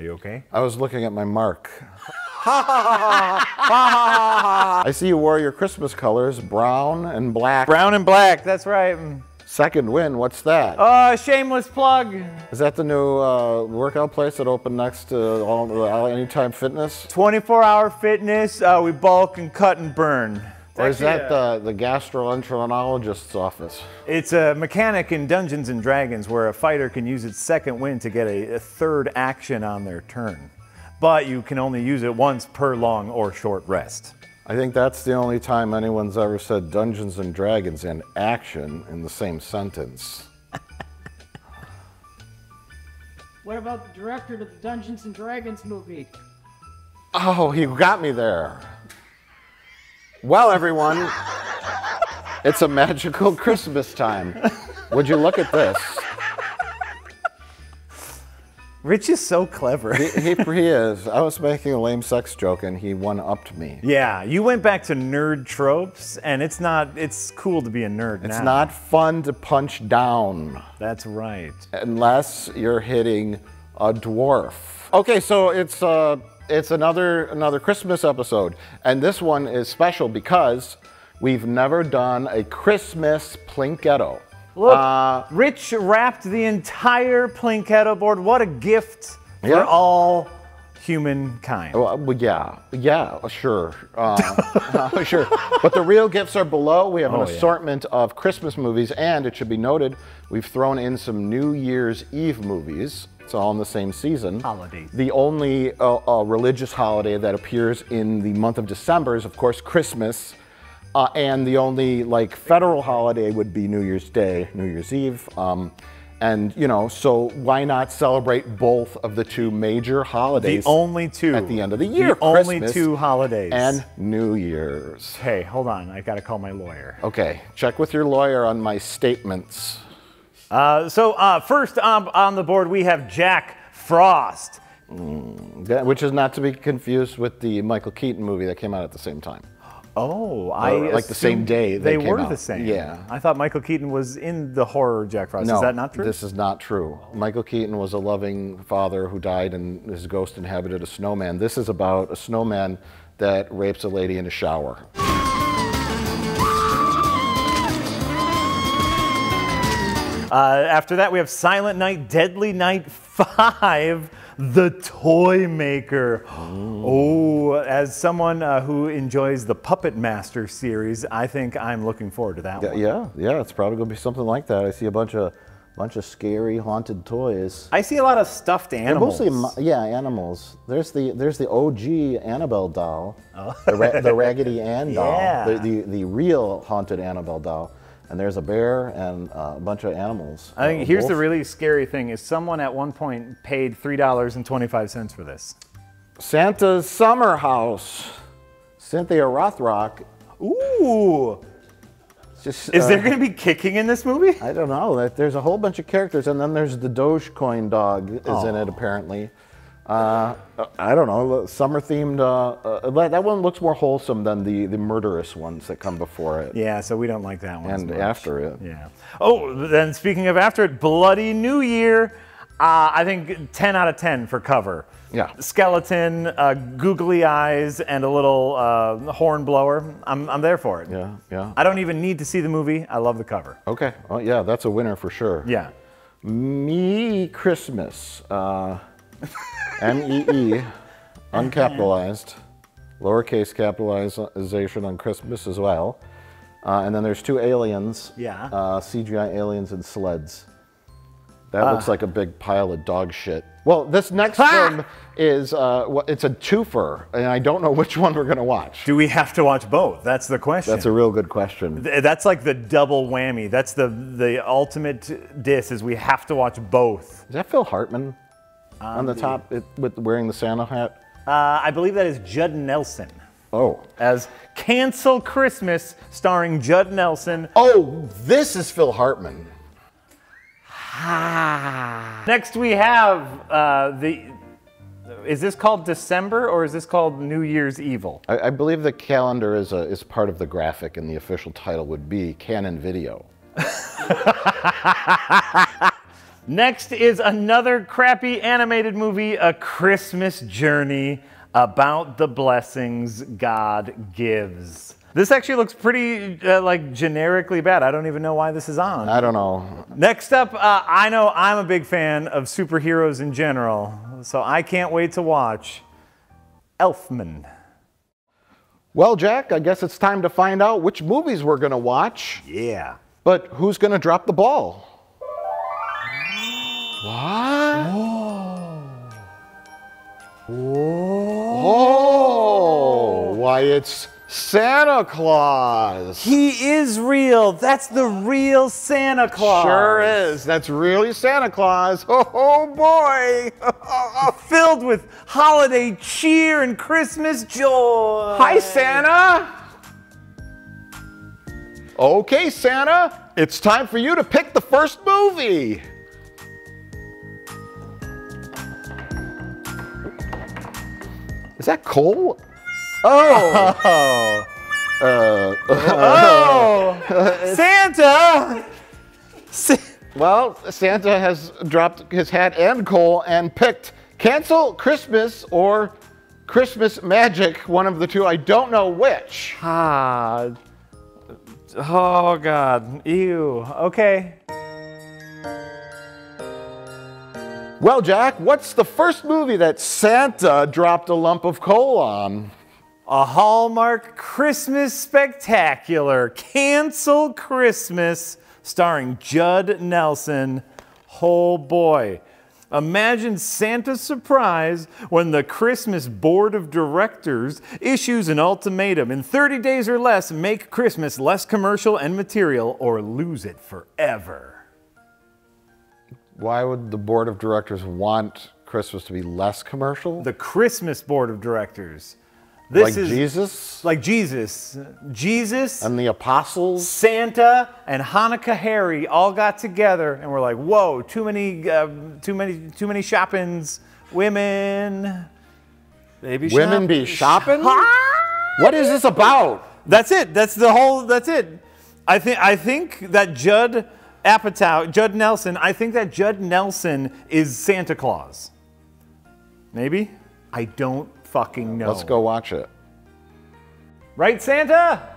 Are you okay? I was looking at my mark. I see you wore your Christmas colors, brown and black. Brown and black, that's right. Second Win, what's that? Shameless plug. Is that the new workout place that opened next to Anytime Fitness? 24-hour fitness, we bulk and cut and burn. Or is that the gastroenterologist's office? It's a mechanic in Dungeons & Dragons where a fighter can use its second win to get a third action on their turn. But you can only use it once per long or short rest. I think that's the only time anyone's ever said Dungeons & Dragons and action in the same sentence. What about the director of the Dungeons & Dragons movie? Oh, he got me there. Well, everyone, it's a magical Christmas time. Would you look at this? Rich is so clever. He is. I was making a lame sex joke and he one-upped me. Yeah, you went back to nerd tropes and it's not, it's cool to be a nerd now. It's not fun to punch down. That's right. Unless you're hitting a dwarf. Okay, so it's another Christmas episode, and this one is special because we've never done a Christmas Plinketto. Look, Rich wrapped the entire Plinketto board. What a gift for all humankind. Well, yeah, sure, sure. But the real gifts are below. We have an assortment of Christmas movies, and it should be noted, we've thrown in some New Year's Eve movies. It's all in the same season. Holiday. The only religious holiday that appears in the month of December is, of course, Christmas. And the only federal holiday would be New Year's Day, New Year's Eve. And you know, so why not celebrate both of the two major holidays? The only two. At the end of the year. The only two holidays. And New Year's. Hey, hold on. I've got to call my lawyer. Okay, check with your lawyer on my statements. First on the board, we have Jack Frost. Which is not to be confused with the Michael Keaton movie that came out at the same time. Oh, I like the same day they were out. The same. Yeah, I thought Michael Keaton was in the horror Jack Frost. No, is that not true? This is not true. Michael Keaton was a loving father who died, and his ghost inhabited a snowman. This is about a snowman that rapes a lady in a shower. After that, we have Silent Night, Deadly Night 5, The Toymaker. Oh, as someone who enjoys the Puppet Master series, I think I'm looking forward to that one. Yeah, it's probably gonna be something like that. I see a bunch of scary haunted toys. I see a lot of stuffed animals. They're mostly, animals. There's the OG Annabelle doll, the Raggedy Ann doll, the real haunted Annabelle doll. And there's a bear and a bunch of animals. I think here's the really scary thing is someone at one point paid $3.25 for this. Santa's Summer House. Cynthia Rothrock. Ooh. Is there going to be kicking in this movie? I don't know. There's a whole bunch of characters, and then there's the Dogecoin dog is in it apparently. I don't know, summer-themed, that one looks more wholesome than the murderous ones that come before it. Yeah, so we don't like that one. And after it. Yeah. Oh, then speaking of after it, Bloody New Year, I think 10 out of 10 for cover. Yeah. Skeleton, googly eyes, and a little horn blower. I'm there for it. Yeah. I don't even need to see the movie. I love the cover. Okay. Well, yeah, that's a winner for sure. Yeah. Me Christmas. M-E-E, uncapitalized, lowercase capitalization on Christmas as well. And then there's two aliens, CGI aliens and sleds. That looks like a big pile of dog shit. Well, this next film is, it's a twofer, and I don't know which one we're going to watch. Do we have to watch both? That's the question. That's a real good question. That's like the double whammy. That's the ultimate diss is we have to watch both. Is that Phil Hartman? On the top, with wearing the Santa hat? I believe that is Judd Nelson. Oh. As Cancel Christmas, starring Judd Nelson. Oh, this is Phil Hartman. Next we have is this called December or is this called New Year's Evil? I believe the calendar is part of the graphic and the official title would be Canon Video. Next is another crappy animated movie, A Christmas Journey, about the blessings God gives. This actually looks pretty, like, generically bad. I don't even know why this is on. I don't know. Next up, I know I'm a big fan of superheroes in general, so I can't wait to watch Elfman. Well, Jack, I guess it's time to find out which movies we're gonna watch. Yeah. But who's gonna drop the ball? What? Whoa. Whoa. Oh, why, it's Santa Claus. He is real. That's the real Santa Claus. Sure is. That's really Santa Claus. Oh, oh boy. Filled with holiday cheer and Christmas joy. Hi, Santa. Okay, Santa. It's time for you to pick the first movie. Is that Cole? Oh! Oh! Santa! Well, Santa has dropped his hat and Cole and picked Cancel Christmas or Christmas Magic, one of the two. I don't know which. Ah. Oh, God. Ew. Okay. Well, Jack, what's the first movie that Santa dropped a lump of coal on? A Hallmark Christmas spectacular, Cancel Christmas, starring Judd Nelson. Oh boy. Imagine Santa's surprise when the Christmas Board of Directors issues an ultimatum. In 30 days or less, make Christmas less commercial and material or lose it forever. Why would the Board of Directors want Christmas to be less commercial? The Christmas Board of Directors. This is Jesus? Like Jesus. Jesus. And the apostles. Santa and Hanukkah Harry all got together and were like, whoa, too many shoppings. Women. Baby shopping. Women be shopping? What is this about? That's it. That's the whole, that's it. I think that Judd Nelson is Santa Claus. Maybe? I don't fucking know. Let's go watch it. Right, Santa?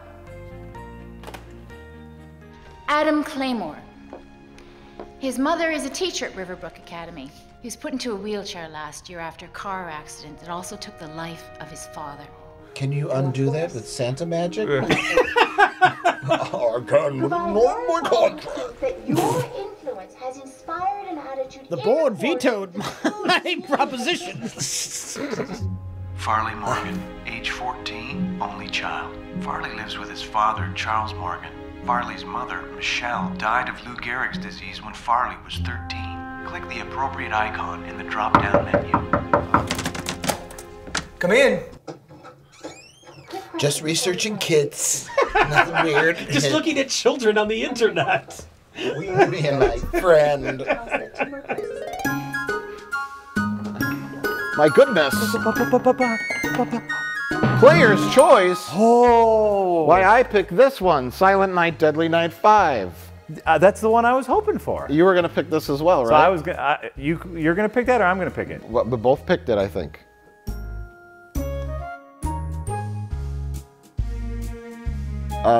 Adam Claymore. His mother is a teacher at Riverbrook Academy. He was put into a wheelchair last year after a car accident that also took the life of his father. Can you undo that with Santa magic? I can with my contract. That your influence has inspired an attitude. The board vetoed my proposition. Farley Morgan, age 14, only child. Farley lives with his father, Charles Morgan. Farley's mother, Michelle, died of Lou Gehrig's disease when Farley was 13. Click the appropriate icon in the drop-down menu. Come in. Just researching kids. Nothing weird. Just looking at children on the internet. We and my friend. My goodness. Player's choice. Oh. Why I picked this one, Silent Night, Deadly Night 5. That's the one I was hoping for. You were gonna pick this as well, right? So I was gonna. You're gonna pick that, or I'm gonna pick it. Well, we both picked it, I think.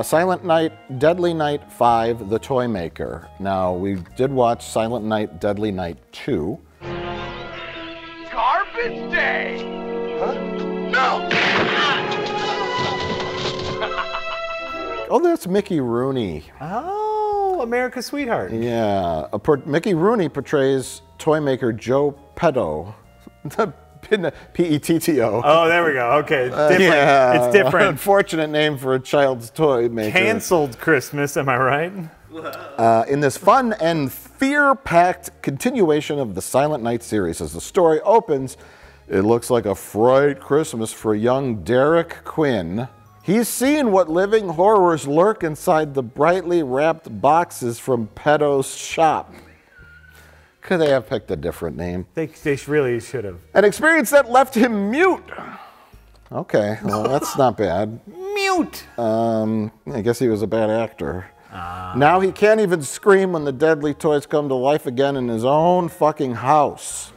Silent Night, Deadly Night 5, The Toymaker. Now, we did watch Silent Night, Deadly Night 2. Garbage Day! Huh? No! Oh, that's Mickey Rooney. Oh, America's Sweetheart. Yeah. Mickey Rooney portrays Toymaker Joe Petto. P-E-T-T-O. Oh, there we go. Okay, it's different. Yeah, it's different. Unfortunate name for a child's toy maker. Canceled Christmas, am I right? In this fun and fear-packed continuation of the Silent Night series, as the story opens, it looks like a fright Christmas for young Derek Quinn. He's seen what living horrors lurk inside the brightly wrapped boxes from Petto's shop. Could they have picked a different name? They really should have. An experience that left him mute. Okay, well, that's not bad. Mute! I guess he was a bad actor. Now he can't even scream when the deadly toys come to life again in his own fucking house.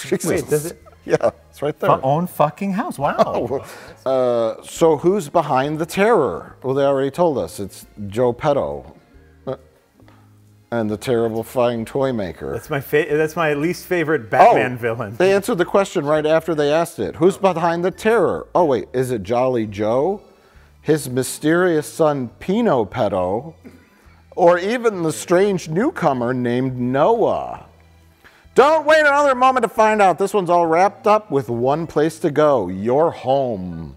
Jesus. Wait, does it? Yeah, it's right there. Our own fucking house, wow. Oh. So who's behind the terror? Well, they already told us. It's Joe Petto and the terrifying Toymaker. That's my least favorite Batman villain. They answered the question right after they asked it. Who's behind the terror? Oh, wait, is it Jolly Joe? His mysterious son, Pino Petto, or even the strange newcomer named Noah? Don't wait another moment to find out. This one's all wrapped up with one place to go, your home.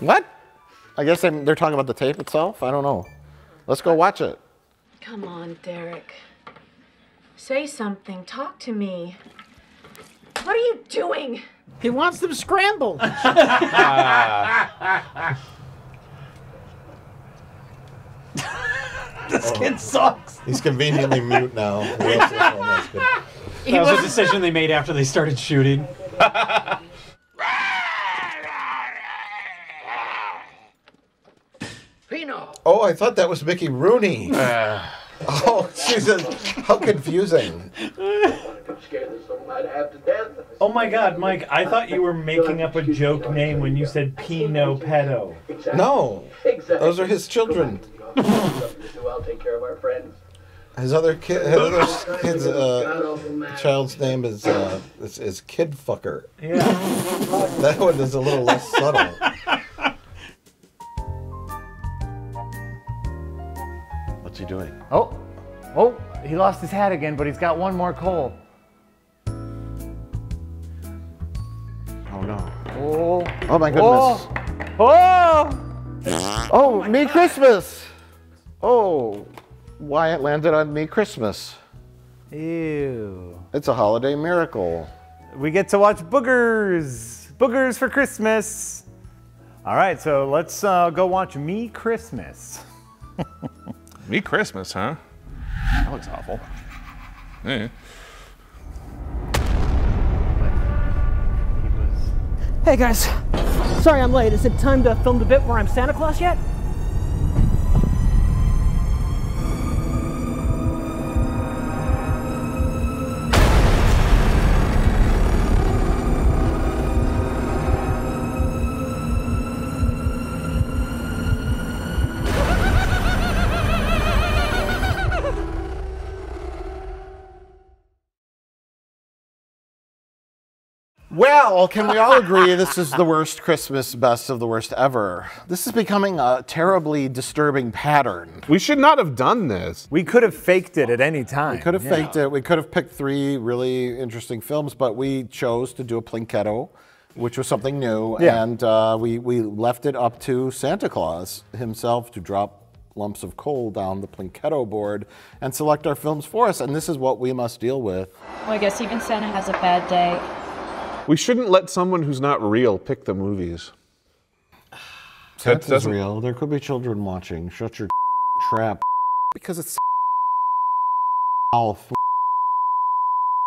What? I guess they're talking about the tape itself? I don't know. Let's go watch it. Come on, Derek. Say something. Talk to me. What are you doing? He wants them scrambled. This kid sucks. He's conveniently mute now. That was a decision they made after they started shooting. Pino. Oh, I thought that was Mickey Rooney. Oh, Jesus. How confusing. Oh my God, Mike, I thought you were making up a joke name when you said Pino Petto. No, those are his children. I'll take care of our friends. His other kid, his child's name is Kid Fucker. Yeah. That one is a little less subtle. What's he doing? Oh, oh, he lost his hat again, but he's got one more coal. Oh no! Oh! Oh my goodness! Oh! Oh! Me Christmas! Oh! Why it landed on Me Christmas? Ew! It's a holiday miracle. We get to watch boogers, boogers for Christmas. All right, so let's go watch Me Christmas. Me Christmas, huh? That looks awful. Yeah. Hey guys, sorry I'm late. Is it time to film the bit where I'm Santa Claus yet? Well, can we all agree this is the worst Christmas, best of the worst ever? This is becoming a terribly disturbing pattern. We should not have done this. We could have faked it at any time. We could have faked it. We could have picked three really interesting films, but we chose to do a Plinketto, which was something new, and we left it up to Santa Claus himself to drop lumps of coal down the Plinketto board and select our films for us, and this is what we must deal with. Well, I guess even Santa has a bad day. We shouldn't let someone who's not real pick the movies. That's real. There could be children watching. Shut your trap. Because it's Alf.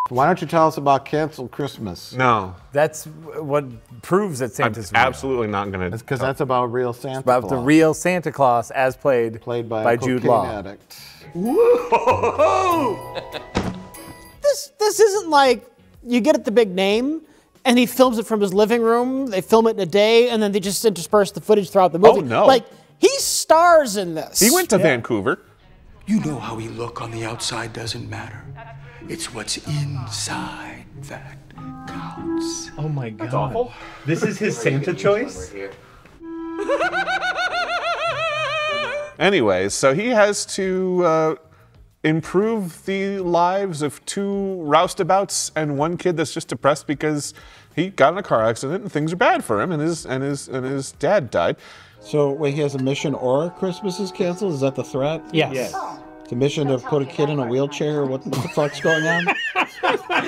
Why don't you tell us about Cancel Christmas? No. That's what proves that Santa's real. Absolutely not going to. Because that's about real Santa Claus. About the real Santa Claus as played by Jude Law. Addict. Woo! This isn't like you get at the big name. And he films it from his living room. They film it in a day, and then they just intersperse the footage throughout the movie. Oh, no. Like, he stars in this. He went to Vancouver. You know how we look on the outside doesn't matter. It's what's inside that counts. Oh, my God. That's awful. This is his Santa choice? Anyways, so he has to improve the lives of two roustabouts and one kid that's just depressed because he got in a car accident and things are bad for him, and his dad died. So wait, he has a mission or Christmas is canceled? Is that the threat? Yes. It's a mission to put a kid in a wheelchair or what the fuck's going on?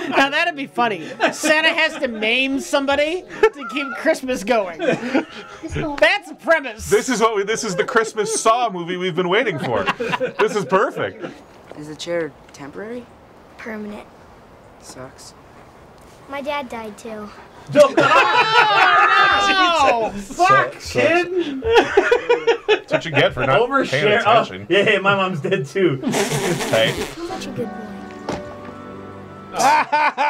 Now that'd be funny. Santa has to maim somebody to keep Christmas going. That's a premise. This is the Christmas Saw movie we've been waiting for. This is perfect. Is the chair temporary? Permanent. Sucks. My dad died too. Oh, no! Fuck, kid! That's what you get for not paying attention. Oh, yeah, my mom's dead too. Hey. Such a good boy.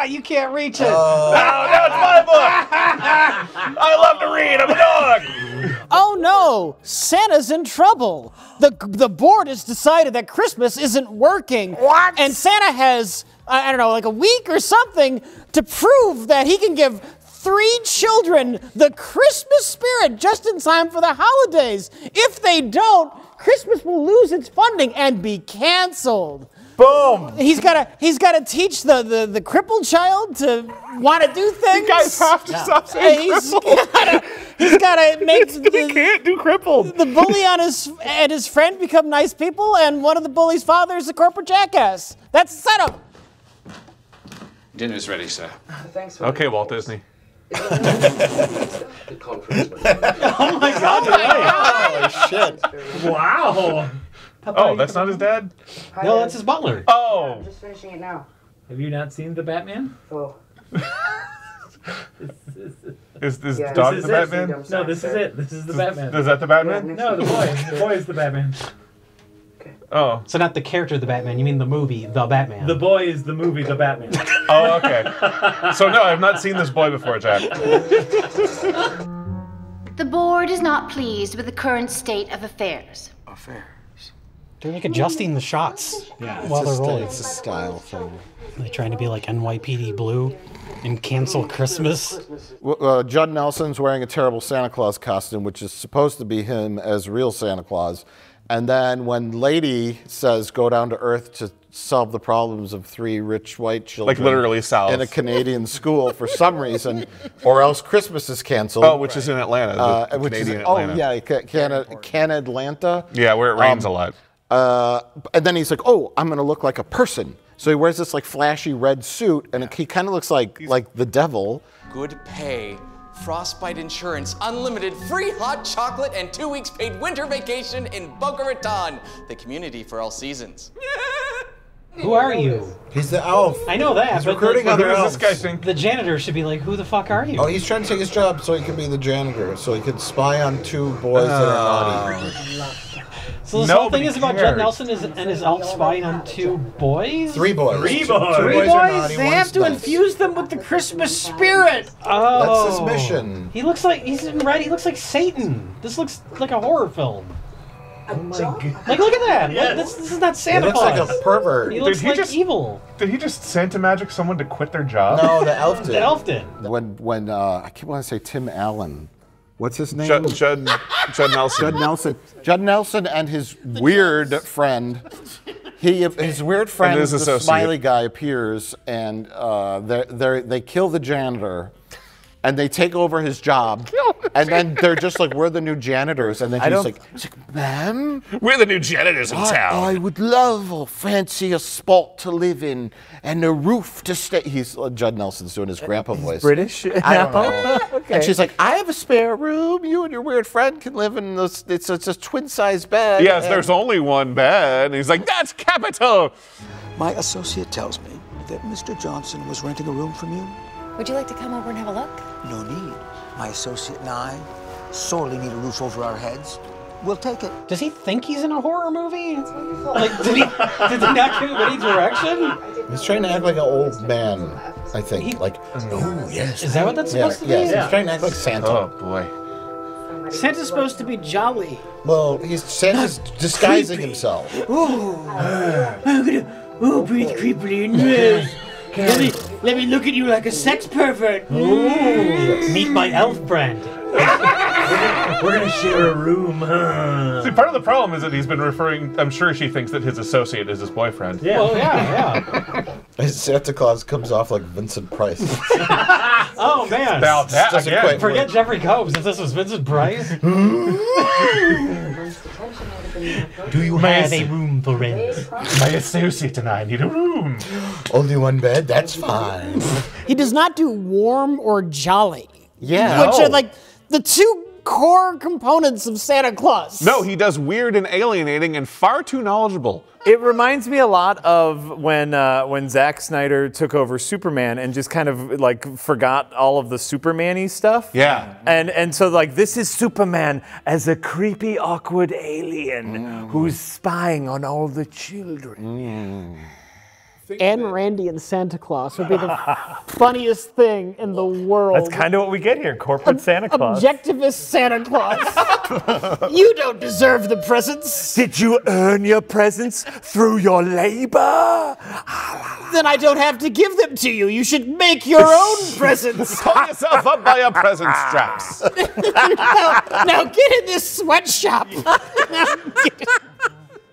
You can't reach it. Oh, no, it's my book. I love to read. I'm a dog. Oh no, Santa's in trouble. The board has decided that Christmas isn't working. What? And Santa has I don't know, like a week or something to prove that he can give 3 children the Christmas spirit just in time for the holidays. If they don't, Christmas will lose its funding and be canceled. Boom! He's gotta teach the crippled child to want to do things. You guys have to stop saying crippled. He's gotta make he can't do crippled. The bully on his and his friend become nice people, and one of the bully's father is a corporate jackass. That's the setup. Dinner's ready, sir. Thanks. For okay, Walt Disney. The conference. Oh my God! Oh my God. Holy shit! Wow! Oh, that's not his dad? Hi, no, that's his butler. Oh! I'm just finishing it now. Have you not seen The Batman? Oh. Is yeah, dog the Batman? No, this is it. This is The Batman. Is that The Batman? Yeah, no, the boy. The boy is The Batman. Okay. Oh. So not the character The Batman, you mean the movie The Batman. The boy is the movie The Batman. Oh, okay. So no, I've not seen this boy before, Jack. The board is not pleased with the current state of affairs. They're like adjusting the shots while they're rolling. It's a style thing. They're trying to be like NYPD Blue and Cancel Christmas. Judd Nelson's wearing a terrible Santa Claus costume, which is supposed to be him as real Santa Claus. And then when Lady says, go down to Earth to solve the problems of 3 rich white children. Like literally solve. In a Canadian school for some reason, or else Christmas is canceled. Oh, which is in Atlanta. Which Canadian is, Atlanta. Oh, yeah, Can-Atlanta. Yeah, where it rains a lot. And then he's like, oh, I'm going to look like a person. So he wears this like flashy red suit, and he kind of looks like the devil. Good pay, frostbite insurance, unlimited free hot chocolate, and 2 weeks paid winter vacation in Boca Raton, the community for all seasons. Who are you? He's the elf. I know that. He's recruiting other elves. The janitor should be like, who the fuck are you? Oh, he's trying to take his job so he can be the janitor, so he can spy on 2 boys that are naughty. So this whole thing is about Judd Nelson and his elf spying on 2 boys? 3 boys. 3 boys. 3 boys. Naughty, they have to infuse them with the Christmas spirit. Oh, that's his mission. He looks like he's in red. He looks like Satan. This looks like a horror film. Oh my God! Like, look at that. Yes. Like, this is not Santa Claus. He looks like a pervert. He looks like evil. Did he just Santa magic someone to quit their job? No, the elf did. The elf did. When I keep wanting to say Tim Allen. What's his name? Judd Nelson. Judd Nelson. Judd Nelson and his weird friend. His weird friend, the smiley guy, appears, and they kill the janitor, and they take over his job, and then they're just like, we're the new janitors, and then he's like, ma'am? We're the new janitors in town. I would love or fancy a spot to live in and a roof to stay. He's, Judd Nelson's doing his grandpa voice. British? I don't know. Okay. And she's like, I have a spare room. You and your weird friend can live in this, it's a twin-size bed. Yes, there's only one bed. And he's like, that's capital. My associate tells me that Mr. Johnson was renting a room from you. Would you like to come over and have a look? No need. My associate and I sorely need a roof over our heads. We'll take it. Does he think he's in a horror movie? That's what you thought. Like, did he not give him any direction? He's trying to act like an old man, I think. Oh, yes. Is that what that's supposed to be? Yeah, he's trying to act like Santa. Oh, boy. Santa's supposed to be jolly. Well, Santa's disguising himself. Ooh. I'm gonna, breathe creepily in this. Let me look at you like a sex pervert. Ooh. Meet my elf friend. We're gonna share a room, huh? See, part of the problem is that he's been referring. I'm sure she thinks that his associate is his boyfriend. Yeah. Well, yeah. Santa Claus comes off like Vincent Price. Oh man! About that again. Forget Jeffrey Combs. If this was Vincent Price. Do you have a room for rent? My associate and I need a room. Only one bed? That's fine. He does not do warm or jolly. Yeah. Which are like the 2 core components of Santa Claus. No, he does weird and alienating and far too knowledgeable. It reminds me a lot of when Zack Snyder took over Superman and just kind of like forgot all of the Superman-y stuff. Yeah. And so like this is Superman as a creepy, awkward alien who's spying on all the children. And Randy and Santa Claus would be the funniest thing in the world. That's kind of what we get here, corporate Santa Claus. Objectivist Santa Claus. You don't deserve the presents. Did you earn your presents through your labor? Then I don't have to give them to you. You should make your own presents. Pull yourself up by your present straps. Now get in this sweatshop.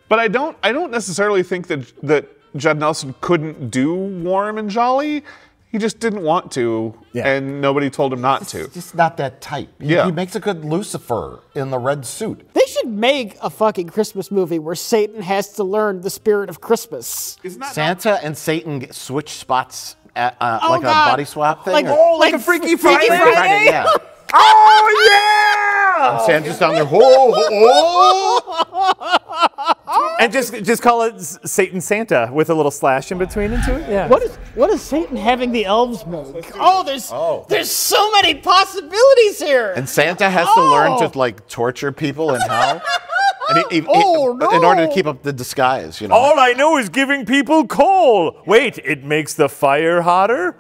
But I don't necessarily think that Judd Nelson couldn't do warm and jolly. He just didn't want to, and nobody told him not to. It's just not that type. He makes a good Lucifer in the red suit. They should make a fucking Christmas movie where Satan has to learn the spirit of Christmas. Santa and Satan switch spots at, like a body swap thing? Like a Freaky Friday? Yeah. Oh, yeah! And Santa's down there, And just call it Satan Santa with a little slash in between into it. Yeah. What is Satan having the elves make? There's so many possibilities here. And Santa has to learn to like torture people and how. And in order to keep up the disguise, you know. All I know is giving people coal. Wait, it makes the fire hotter.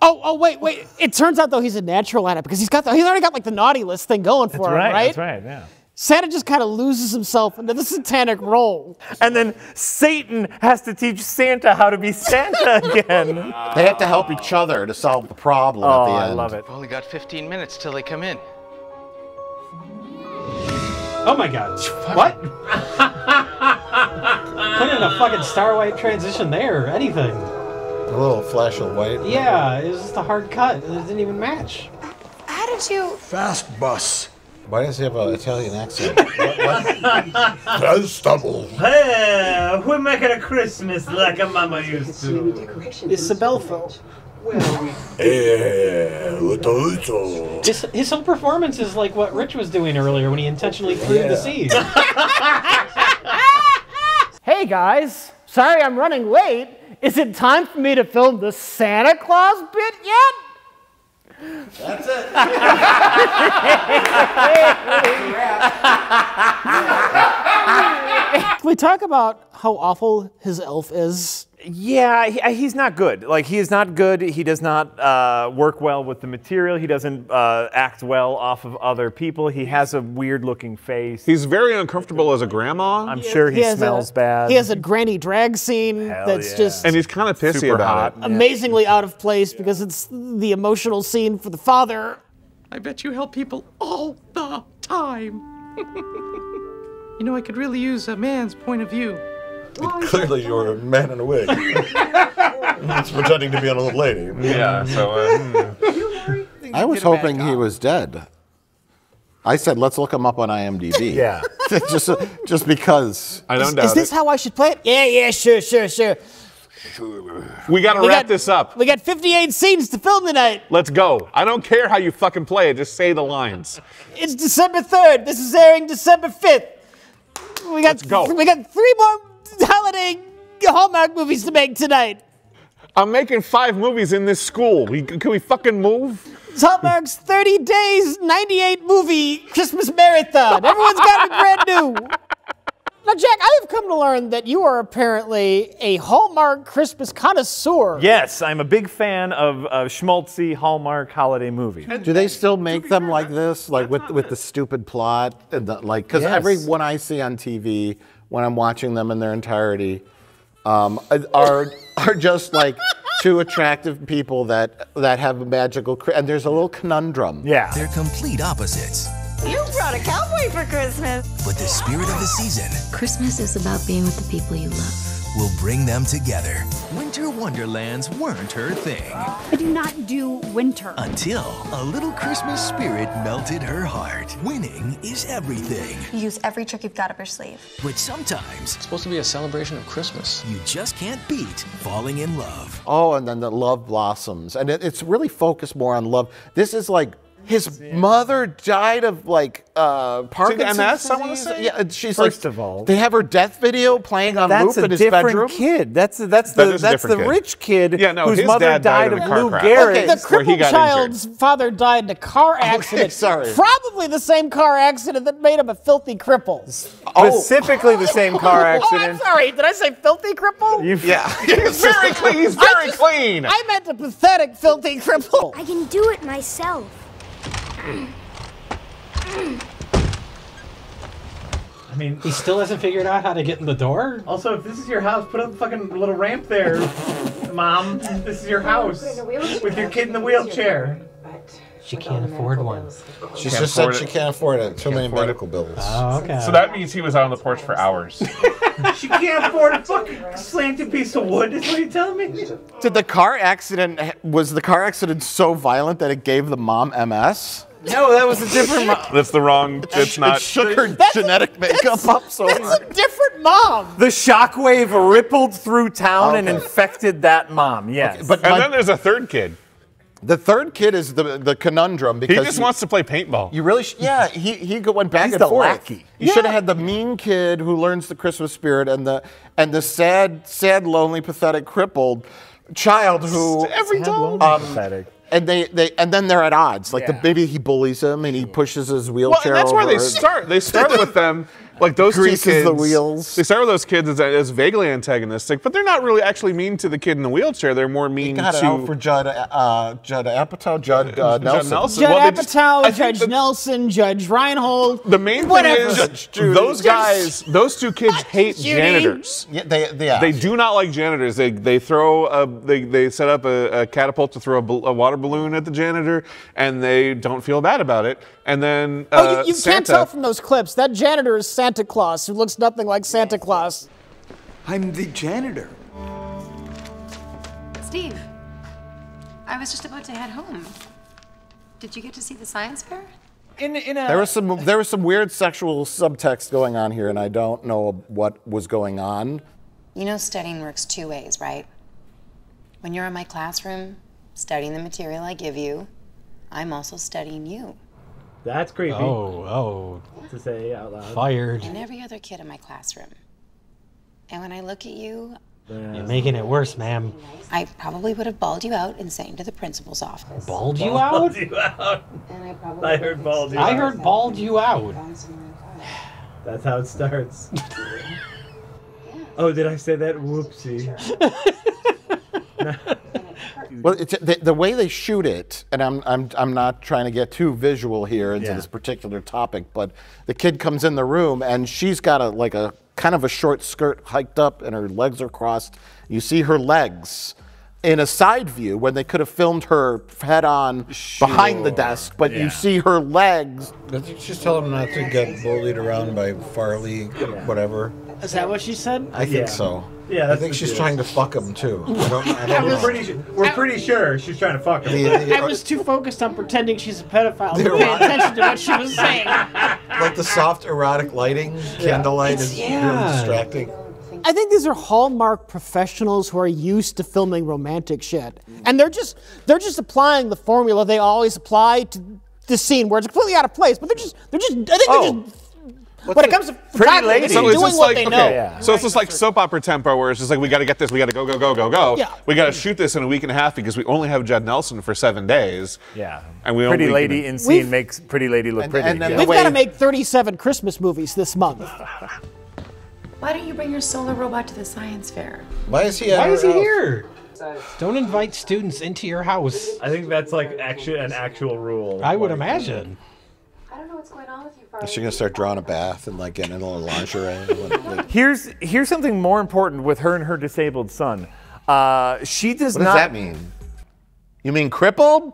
Oh wait. It turns out though he's a natural at it because he's already got like the naughty list thing going for him, right? That's right. Yeah. Santa just kind of loses himself into the satanic role. And then Satan has to teach Santa how to be Santa again. They have to help each other to solve the problem at the end. I love it. Only got 15 minutes till they come in. Oh my God. What? Put in a fucking Starlight transition there or anything. A little flash of white. Yeah, it was just a hard cut. It didn't even match. How did you... Fast bus. Why does he have an Italian accent? Hey, we're making a Christmas like a mama used to. It's a Belfo. His whole performance is like what Rich was doing earlier when he intentionally threw the seed. Hey guys, sorry I'm running late. Is it time for me to film the Santa Claus bit yet? That's it. Can we talk about how awful his elf is? Yeah, he's not good. Like, he is not good. He does not work well with the material. He doesn't act well off of other people. He has a weird-looking face. He's very uncomfortable as a grandma. I'm sure he smells bad. He has a granny drag scene that's just... And he's kind of pissy about it. Amazingly out of place because it's the emotional scene for the father. I bet you help people all the time. You know, I could really use a man's point of view. Clearly, you're a man in a wig. It's pretending to be an old lady. Yeah, so... I was hoping he was dead. I said, let's look him up on IMDb. Yeah. just because. I don't doubt it. Is this how I should play it? Yeah, sure. We gotta wrap this up. We got 58 scenes to film tonight. Let's go. I don't care how you fucking play it. Just say the lines. It's December 3rd. This is airing December 5th. Let's go. We got 3 more... holiday Hallmark movies to make tonight. I'm making 5 movies in this school. Can we fucking move? It's Hallmark's 30 Days, 98 Movie Christmas Marathon. Everyone's got it brand new. Now, Jack, I have come to learn that you are apparently a Hallmark Christmas connoisseur. Yes, I'm a big fan of schmaltzy Hallmark holiday movies. Do they still make them like this, like with the stupid plot? And the, like, because every one I see on TV, when I'm watching them in their entirety, are just like two attractive people that have a magical, and there's a little conundrum. Yeah. They're complete opposites. You brought a cowboy for Christmas. But the spirit of the season. Christmas is about being with the people you love. Will bring them together. Winter wonderlands weren't her thing. I do not do winter. Until a little Christmas spirit melted her heart. Winning is everything. You use every trick you've got up your sleeve. But sometimes... it's supposed to be a celebration of Christmas. You just can't beat falling in love. Oh, and then the love blossoms. And it's really focused more on love. This is like His mother died of like Parkinson's MS, I want to say. Yeah, she's First of all, they have her death video playing on loop in his bedroom. That's the rich kid yeah, no, whose mother died of Lou Gehrig's. Okay, the crippled child's father died in a car accident. Okay, sorry. Probably the same car accident that made him a filthy cripple. Specifically the same car accident. Oh, I'm sorry. Did I say filthy cripple? Yeah. He's very clean. He's very clean. I meant a pathetic filthy cripple. I can do it myself. I mean, he still hasn't figured out how to get in the door. Also, if this is your house, put up a fucking little ramp there, Mom. This is your house with your kid in the wheelchair. She can't afford one. She just said she can't afford it. Too many medical bills. Oh, okay. So that means he was out on the porch for hours. She can't afford a fucking slanted piece of wood, is what you're telling me? Did the car accident, was the car accident so violent that it gave the mom MS? No, that was a different mom. That's the wrong, it's not. It shook her genetic makeup up so hard. That's a different mom. The shockwave rippled through town and infected that mom, yes. Okay, but then there's a third kid. The third kid is the conundrum because he just wants to play paintball. You really, he went back and forth. Lackey. You should have had the mean kid who learns the Christmas spirit and the sad, lonely, pathetic, crippled child who pathetic. And then they're at odds. Like maybe he bullies him and he pushes his wheelchair. Well, and that's where they start. They start with them. Like those greases two kids, the wheels. They start with those kids as vaguely antagonistic, but they're not really actually mean to the kid in the wheelchair. They're more mean to out for Judd Nelson. Judd Apatow, Judge Nelson, Judge Reinhold. The main thing is those guys, those two kids hate janitors. Yeah, they do not like janitors. They throw a, they set up a catapult to throw a water balloon at the janitor, and they don't feel bad about it. And then you can't tell from those clips that janitor is Santa Claus, who looks nothing like Santa Claus. I'm the janitor. Steve, I was just about to head home. Did you get to see the science fair? There was some weird sexual subtext going on here, and I don't know what was going on. You know, studying works two ways, right? When you're in my classroom, studying the material I give you, I'm also studying you. That's creepy. Oh, to say out loud. Fired. And every other kid in my classroom. And when I look at you... You're making it worse, ma'am. I probably would have bawled you out and sent you to the principal's office. Bawled you out? Bawled you out. And I heard bawled you out. I heard bawled you out. That's how it starts. Oh, did I say that? Whoopsie. Well, it's, the way they shoot it, and I'm not trying to get too visual here into this particular topic, but the kid comes in the room and she's got a like a kind of a short skirt hiked up and her legs are crossed. You see her legs in a side view when they could have filmed her head on behind the desk, but you see her legs. Just tell him not to get bullied around by Farley, whatever. Is that what she said? I think so. Yeah, I think she's trying to fuck him too. We're pretty sure she's trying to fuck him. I was too focused on pretending she's a pedophile to pay attention to what she was saying. Like the soft erotic lighting, candlelight is really distracting. I think these are Hallmark professionals who are used to filming romantic shit, and they're just applying the formula they always apply to the scene where it's completely out of place. But I think they're just. When it comes to Pretty Lady, so doing what they know. So it's just like soap opera tempo where it's just like, we got to get this, we got to go. Yeah. We got to shoot this in a week and a half because we only have Judd Nelson for 7 days. Yeah. And we Pretty Lady in scene makes Pretty Lady look pretty. And we've got to make 37 Christmas movies this month. Why don't you bring your solar robot to the science fair? Why is he here? Don't invite students into your house. I think that's like an actual rule. I would imagine. I don't know what's going on with you, Farley. Is she gonna start drawing a bath and like getting in a little lingerie? Here's something more important with her and her disabled son. She does not. What does that mean? You mean crippled?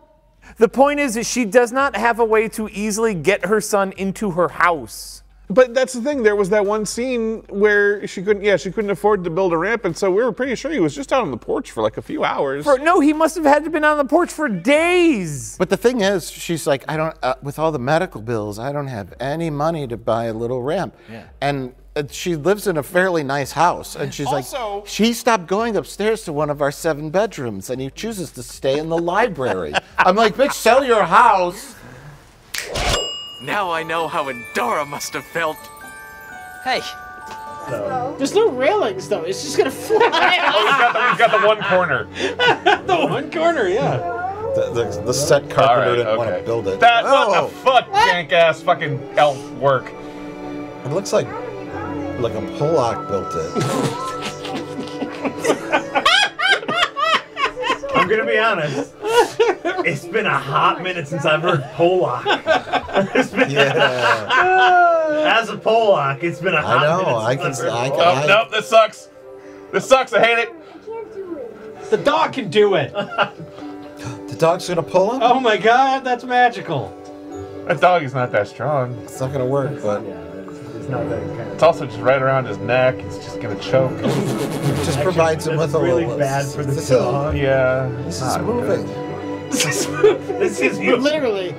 The point is that she does not have a way to easily get her son into her house. But that's the thing. There was that one scene where she couldn't. Yeah, she couldn't afford to build a ramp, and so we were pretty sure he was just out on the porch for like a few hours. No, he must have had to been on the porch for days. But the thing is, she's like, I don't. With all the medical bills, I don't have any money to buy a little ramp. Yeah. And she lives in a fairly nice house, and she's also, like, she stopped going upstairs to one of our 7 bedrooms, and he chooses to stay in the library. I'm like, bitch, sell your house. Now I know how Endora must have felt. Hey. No. There's no railings, though. It's just going to fly out. Oh, we've got the one corner. The one corner, yeah. The set carpenter didn't want to build it. That, what the fuck, jank-ass fucking elf work. It looks like a Pollock built it. I'm going to be honest. It's been a hot minute since I've heard Pollock. As a Pollock, it's been a hot minute since I've heard Pollock. Nope, this sucks. This sucks, I hate it. I can't do it. The dog can do it. The dog's gonna pull him? Oh my god, that's magical. That dog is not that strong. It's not gonna work, but... Yeah, it's not that kind of... It's also just right around his neck. It's just gonna choke. It just provides him with a really little... bad for the dog. Yeah. This is moving. This is moving. Literally.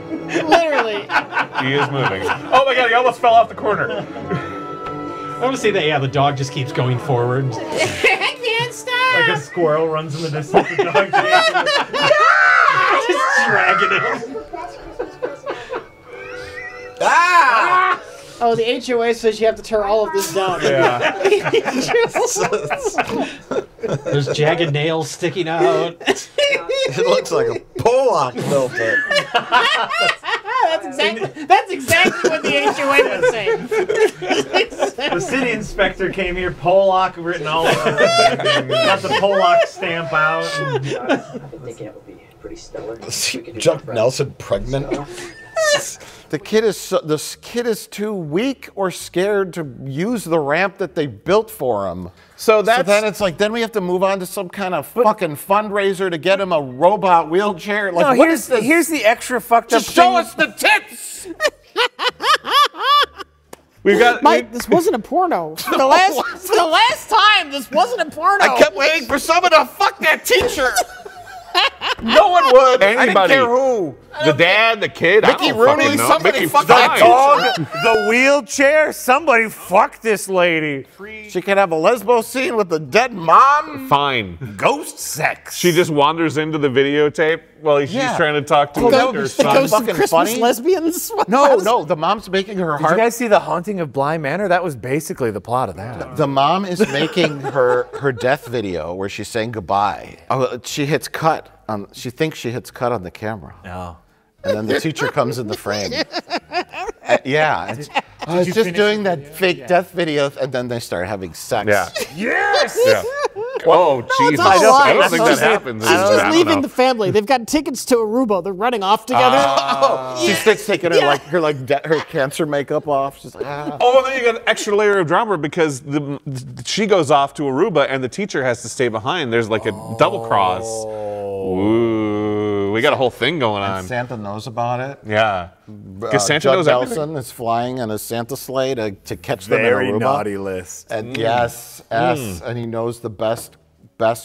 He is moving. Oh my god, he almost fell off the corner. I want to say that, yeah, the dog just keeps going forward. I can't stop! Like a squirrel runs in the distance, the dog dragging it. Ah! Oh, the HOA says you have to tear all of this down. Yeah. There's jagged nails sticking out. It looks like a Pollock built it. That's exactly what the HOA was saying. The city inspector came here, Pollock written all over it. Got the Pollock stamp out. Judd Nelson pregnant. This kid is too weak or scared to use the ramp that they built for him. So then we have to move on to some kind of fucking fundraiser to get him a robot wheelchair. Like, no, here's the extra fucked up. Just show us the tips. This wasn't a porno. For the last time, this wasn't a porno. I kept waiting for someone to fuck that teacher. No one would. Anybody. I didn't care who. The dad, the kid, Mickey Rooney, somebody fucked that dog. The wheelchair, somebody fucked this lady. She can have a lesbo scene with the dead mom. Fine. Ghost sex. She just wanders into the videotape while she's trying to talk to her son. Ghost fucking Christmas funny. Lesbians? No, the mom's making her heart. Did you guys see The Haunting of Bly Manor? That was basically the plot of that. The mom is making her death video where she's saying goodbye. She hits cut. She thinks she hits cut on the camera. No. And then the teacher comes in the frame. Yeah. I was just doing that fake death video, and then they start having sex. Yeah. Yes! Yeah. Oh, jeez. No, I don't think that happens. She's just leaving the family. They've got tickets to Aruba. They're running off together. She's taking her cancer makeup off. She's like, Oh, then you got an extra layer of drama because she goes off to Aruba, and the teacher has to stay behind. There's like a double cross. Ooh, we got a whole thing going on. And Santa knows about it. Yeah. Because Santa knows everything. Nelson is flying in a Santa sleigh to catch them in Aruba. Very naughty list. And and he knows the best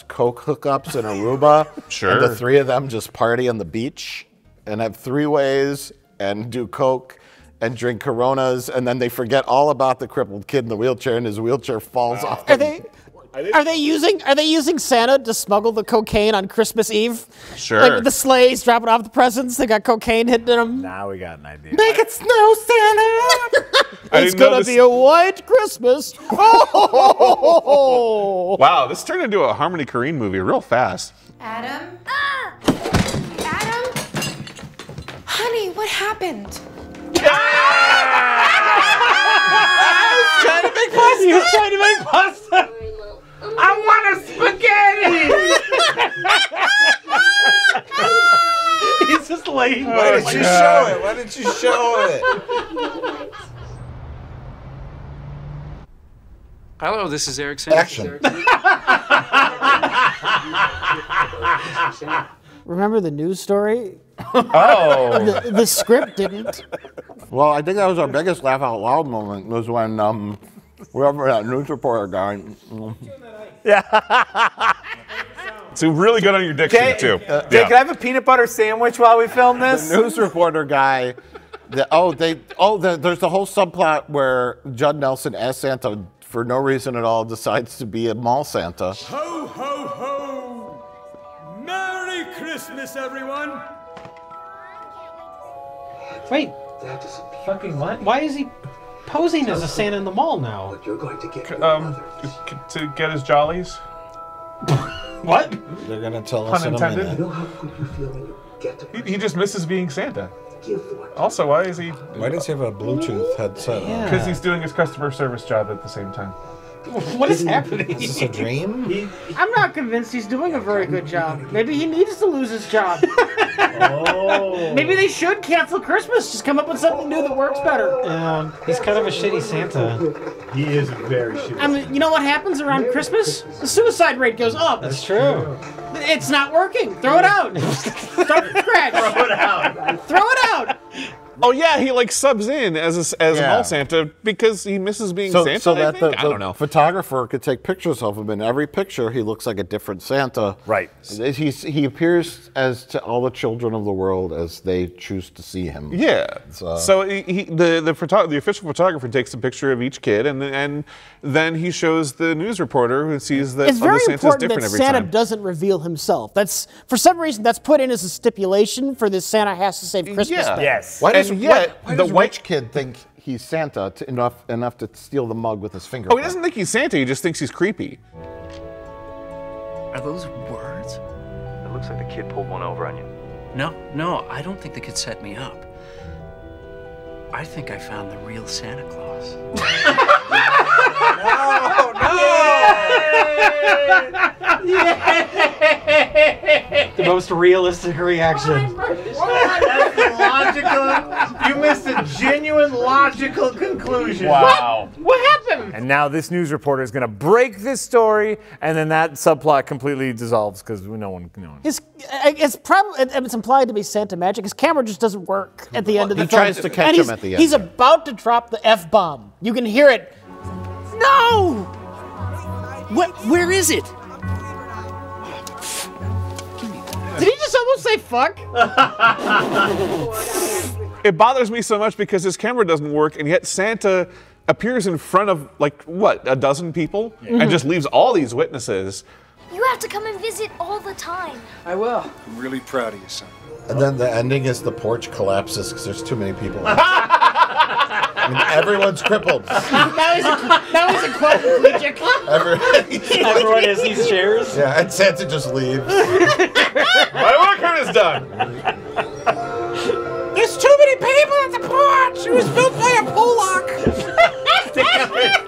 coke hookups in Aruba. Sure. And the three of them just party on the beach and have three-ways and do coke and drink Coronas, and then they forget all about the crippled kid in the wheelchair, and his wheelchair falls off. Are they using Santa to smuggle the cocaine on Christmas Eve? Sure. Like the sleighs dropping off the presents, they got cocaine hidden in them. Now we got an idea. Make it snow, Santa! It's gonna be a white Christmas. Oh! Wow, this turned into a Harmony Korine movie real fast. Adam? Ah! Adam? Honey, what happened? I was trying to make pasta! I want a spaghetti! He's just late. Why did you show it? Hello, this is Eric Sanders. Action. Remember the news story? Oh. The script didn't. Well, I think that was our biggest laugh out loud moment was when whoever that news reporter guy. Yeah. It's really good on your diction, too. Jay, can I have a peanut butter sandwich while we film this? The news reporter guy. There's the whole subplot where Judd Nelson, as Santa, for no reason at all, decides to be a mall Santa. Ho, ho, ho! Merry Christmas, everyone! Wait, That is a fucking what? Why is he posing as a Santa in the mall now? You're going to get to get his jollies. What? They're gonna tell us in a minute. You know how good you feel when you get to he just misses being Santa. Also, why is he? Why does he have a Bluetooth headset? Because he's doing his customer service job at the same time. What is happening? Is this a dream? I'm not convinced he's doing a very good job. Maybe he needs to lose his job. Oh. Maybe they should cancel Christmas. Just come up with something new that works better. He's kind of a shitty Santa. He is a very shitty Santa. I mean, you know what happens around Christmas? The suicide rate goes up. That's true. It's not working. Throw it out. Start from scratch. Throw it out. Throw it out. Oh yeah, he like subs in as a mall Santa because he misses being Santa. So that I don't know, photographer could take pictures of him, and every picture he looks like a different Santa. Right. He appears as to all the children of the world as they choose to see him. Yeah. So the official photographer takes a picture of each kid, and then he shows the news reporter who sees that other Santa's different every time. It's very important that Santa doesn't reveal himself. That's for some reason that's put in as a stipulation for this Santa has to save Christmas. Yeah. Yes. Why does why the rich kid think he's Santa enough to steal the mug with his finger? Oh, he doesn't think he's Santa. He just thinks he's creepy. Are those words? It looks like the kid pulled one over on you. No, I don't think the kid set me up. I think I found the real Santa Claus. No! Yay! The most realistic reaction. That's logical. You missed a genuine logical conclusion. Wow. What happened? And now this news reporter is going to break this story, and then that subplot completely dissolves because no one. It's probably it's implied to be Santa magic. His camera just doesn't work at the end of the film. He tries to catch him at the end. He's about to drop the F-bomb. You can hear it. No! What? Where is it? Did he just almost say fuck? It bothers me so much because his camera doesn't work, and yet Santa appears in front of, like, what, a dozen people? Yeah. And just leaves all these witnesses. You have to come and visit all the time. I will. I'm really proud of you, son. And then the ending is the porch collapses because there's too many people. I mean, everyone's crippled. That was a quadriplegic. Everyone has these chairs. Yeah, and Santa just leaves. My workout is done. There's too many people at the porch. It was built by a Pollock. Damn it.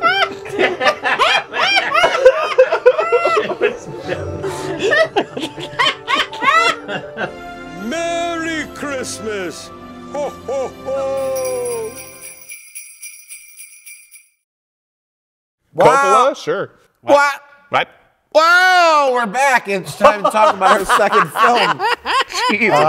Merry Christmas. Ho, ho, ho. Wow. Coppola? Sure. What? Right. Wow, we're back. It's time to talk about her second film. Jesus.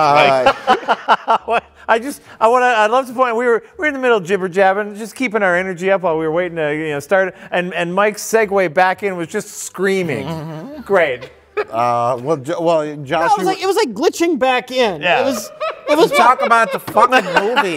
I'd love to point. We were in the middle of jibber jabbing, just keeping our energy up while we were waiting to start. And Mike's segue back in was just screaming. Mm-hmm. Great. Well, Josh. No, it was like glitching back in. Yeah. It was talk about the fucking movie.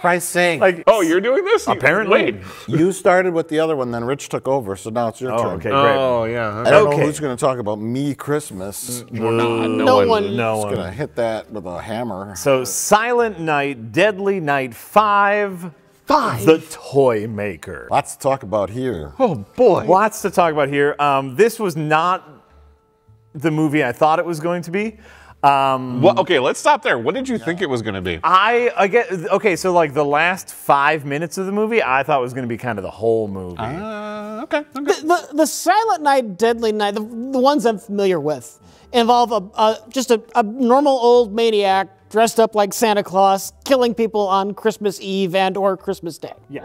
Christ's sake. Like, oh, you're doing this? Apparently. Wait. You started with the other one, then Rich took over, so now it's your turn. Okay, great. Oh, yeah. I don't know who's going to talk about Me Christmas. No one. No one. Just going to hit that with a hammer. So, Silent Night, Deadly Night 5. The Toymaker. Lots to talk about here. Oh, boy. Lots to talk about here. This was not the movie I thought it was going to be. Well, okay, let's stop there. What did you think it was going to be? So like the last 5 minutes of the movie, I thought it was going to be kind of the whole movie. Okay. The Silent Night, Deadly Night, the ones I'm familiar with, involve just a normal old maniac dressed up like Santa Claus, killing people on Christmas Eve and or Christmas Day. Yeah.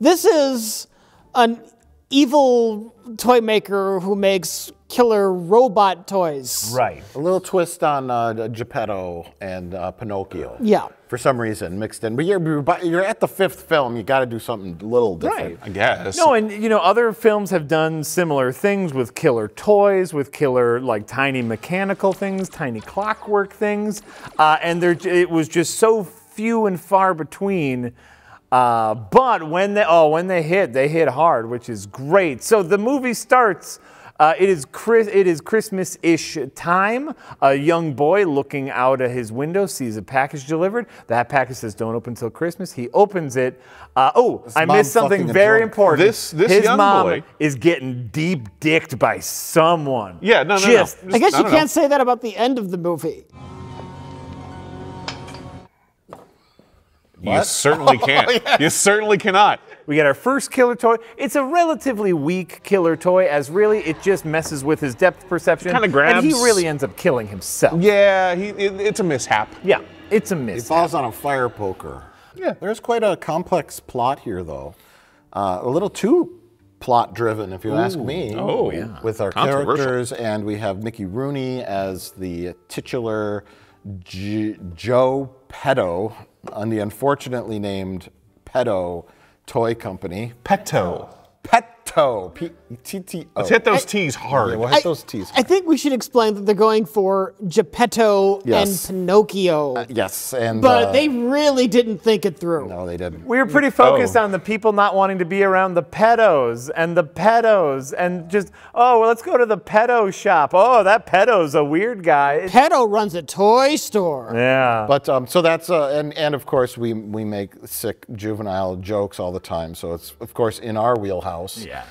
This is an evil toy maker who makes killer robot toys. Right. A little twist on Geppetto and Pinocchio. Yeah. For some reason mixed in. But you're at the fifth film. You got to do something a little different, I guess. No, and other films have done similar things with killer toys, with killer like tiny mechanical things, tiny clockwork things, and it was just so few and far between. But when they hit hard, which is great. So the movie starts It is Christmas-ish time. A young boy looking out of his window sees a package delivered. That package says, "Don't open till Christmas." He opens it. I missed something very important. His mom is getting deep-dicked by someone. Yeah, no. I guess you can't say that about the end of the movie. What? You certainly can't. Oh, yes. You certainly cannot. We get our first killer toy. It's a relatively weak killer toy, as really it just messes with his depth perception. Kind of grabs. And he really ends up killing himself. Yeah, it's a mishap. Yeah, it's a mishap. He falls on a fire poker. Yeah, there's quite a complex plot here, though. A little too plot-driven, if you ask me. Oh, yeah. With our characters, and we have Mickey Rooney as the titular Joe Petto. On the unfortunately named Petto Toy Company. Petto. Petto. P-T-T-O. Let's hit those T's hard. Yeah, we'll hit those T's hard. I think we should explain that they're going for Geppetto and Pinocchio. But they really didn't think it through. No, they didn't. We were pretty focused on the people not wanting to be around the Pettos and just, oh, well, let's go to the Petto shop. Oh, that Petto's a weird guy. Petto runs a toy store. Yeah. But so that's, and of course we make sick juvenile jokes all the time. So it's, of course, in our wheelhouse. Yeah.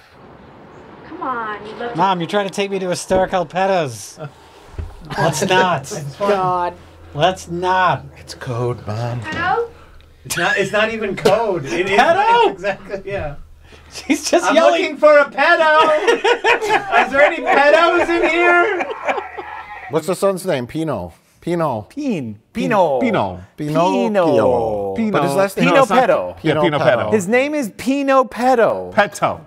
Come on, you look. Mom, you're trying to take me to a store called Petto's. Let's not. God. Let's not. It's code, Mom. Petto? It's not even code. It Petto? Is, exactly, yeah. She's just yelling. I'm looking for a Petto. Is there any Pettos in here? What's the son's name? Pino. Pino. Pino. But his last name is Pino Petto. Yeah, Pino Petto. His name is Pino Petto. Petto.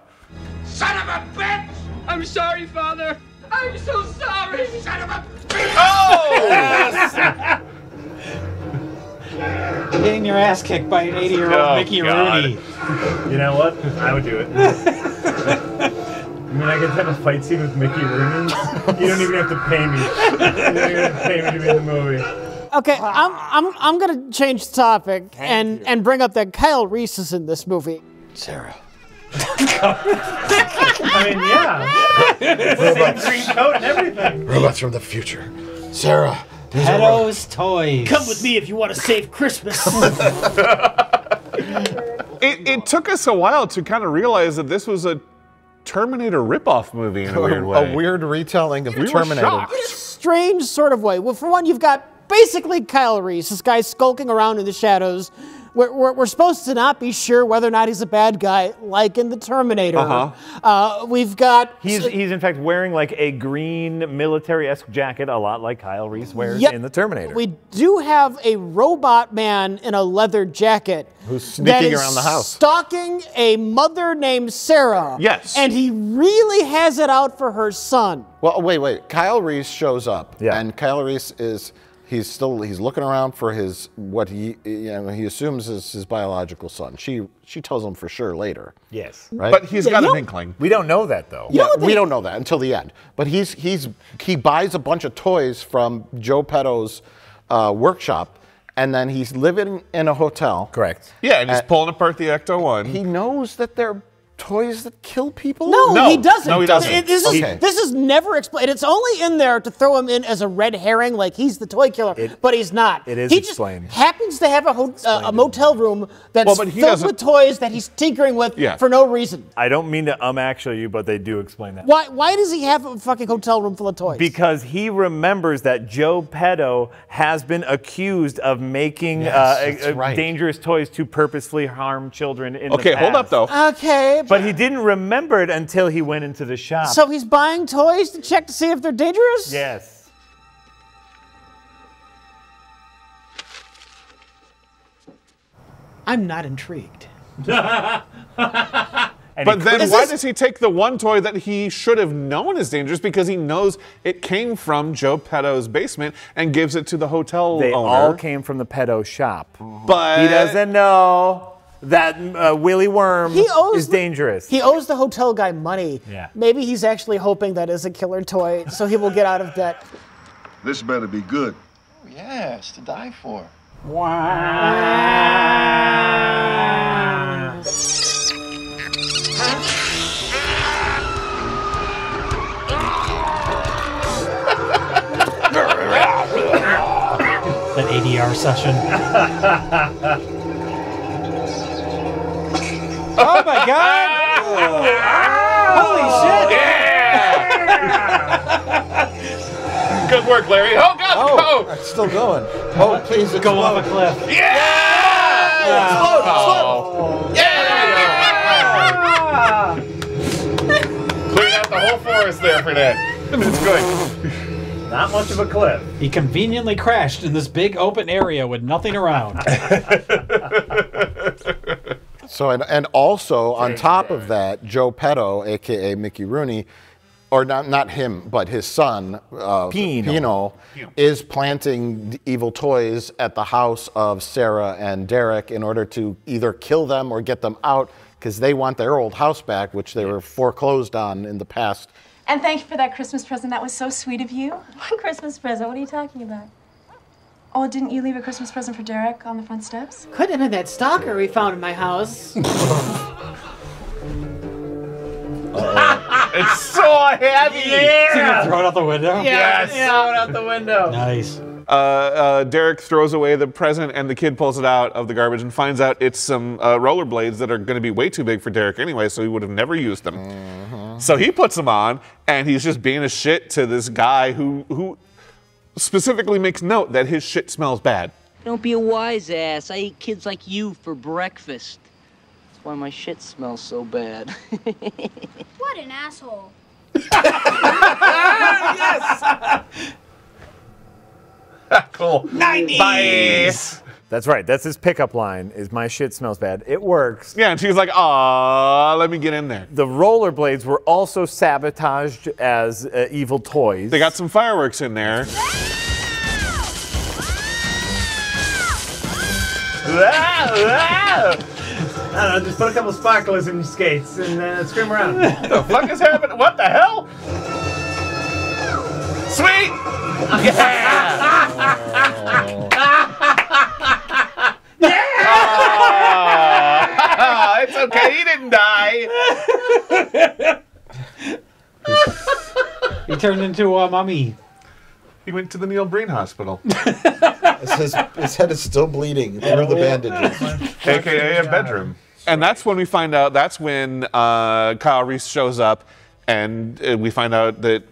Son of a bitch! I'm sorry, Father. I'm so sorry. Son of a bitch! Oh! Yes. Getting your ass kicked by an 80-year-old Mickey Rooney. You know what? I would do it. I mean, I could have a fight scene with Mickey Rooney. You don't even have to pay me. You don't even have to pay me to be in the movie. Okay, I'm gonna change the topic and bring up that Kyle Reese is in this movie. Sarah. I mean, yeah. Robots. Green coat and everything. Robots from the future. Sarah. Petto's toys. Come with me if you want to save Christmas. It took us a while to kind of realize that this was a Terminator ripoff movie in a weird way. A weird retelling of Terminator. In a strange sort of way. Well, for one, you've got basically Kyle Reese, this guy skulking around in the shadows. We're supposed to not be sure whether or not he's a bad guy, like in the Terminator. We've got... He's in fact wearing like a green military-esque jacket, a lot like Kyle Reese wears in the Terminator. We do have a robot man in a leather jacket. Who's sneaking around the house. Stalking a mother named Sarah. Yes. And he really has it out for her son. Well, wait. Kyle Reese shows up. Yeah. And Kyle Reese is... He's looking around for his what he assumes is his biological son. She tells him for sure later. Yes, right. But he's got an inkling. We don't know that though. Yeah, we don't know that until the end. But he buys a bunch of toys from Joe Petto's workshop, and then he's living in a hotel. Correct. Yeah, and he's pulling apart the Ecto-1. He knows that they're toys that kill people? No, he doesn't. No, he doesn't. This is never explained. It's only in there to throw him in as a red herring, like he's the toy killer, but he's not. It is explained. He just happens to have a motel room that's filled with toys that he's tinkering with for no reason. I don't mean to actually you, but they do explain that. Why does he have a fucking hotel room full of toys? Because he remembers that Joe Petto has been accused of making dangerous toys to purposefully harm children in the past. Hold up, though. Okay, but he didn't remember it until he went into the shop. So he's buying toys to check to see if they're dangerous? Yes. I'm not intrigued. But then why does he take the one toy that he should have known is dangerous because he knows it came from Joe Petto's basement and gives it to the hotel owner? They all came from the Petto shop. But he doesn't know that Willy Worm is dangerous. He owes the hotel guy money. Yeah. Maybe he's actually hoping that is a killer toy, so he will get out of debt. This better be good. Oh, yeah, it's to die for. Wow. an ADR session. Oh my god! Holy shit! Yeah! Good work, Larry. Oh god! Oh, it's still going. Oh, please go off a cliff. Yeah! Slow. Yeah! Cleared out the whole forest there for that. It's good. Not much of a cliff. He conveniently crashed in this big open area with nothing around. So, and also on top of that, Joe Petto, aka Mickey Rooney, or not him, but his son, Pino, is planting the evil toys at the house of Sarah and Derek in order to either kill them or get them out because they want their old house back, which they were foreclosed on in the past. And thank you for that Christmas present. That was so sweet of you. What Christmas present? What are you talking about? Oh, didn't you leave a Christmas present for Derek on the front steps? Could have been that stalker we found in my house. It's so heavy! Yeah. So you can throw it out the window? Yes! Throw it out the window. Nice. Derek throws away the present and the kid pulls it out of the garbage and finds out it's some rollerblades that are going to be way too big for Derek anyway, so he would have never used them. Mm-hmm. So he puts them on and he's just being a shit to this guy who specifically makes note that his shit smells bad. Don't be a wise ass. I eat kids like you for breakfast. That's why my shit smells so bad. What an asshole. Yes! Cool. 90s! Bye. That's right. That's his pickup line, is my shit smells bad. It works. Yeah, and she's like, aw, let me get in there. The rollerblades were also sabotaged as evil toys. They got some fireworks in there. I don't know, just put a couple sparklers in your skates and scream around. What the fuck is happening? What the hell? Sweet! Yeah! Yeah! It's okay, he didn't die. He turned into a mummy. He went to the Neil Breen Hospital. His head is still bleeding through the bandages. AKA a bedroom. And that's when we find out, that's when Kyle Reese shows up and we find out that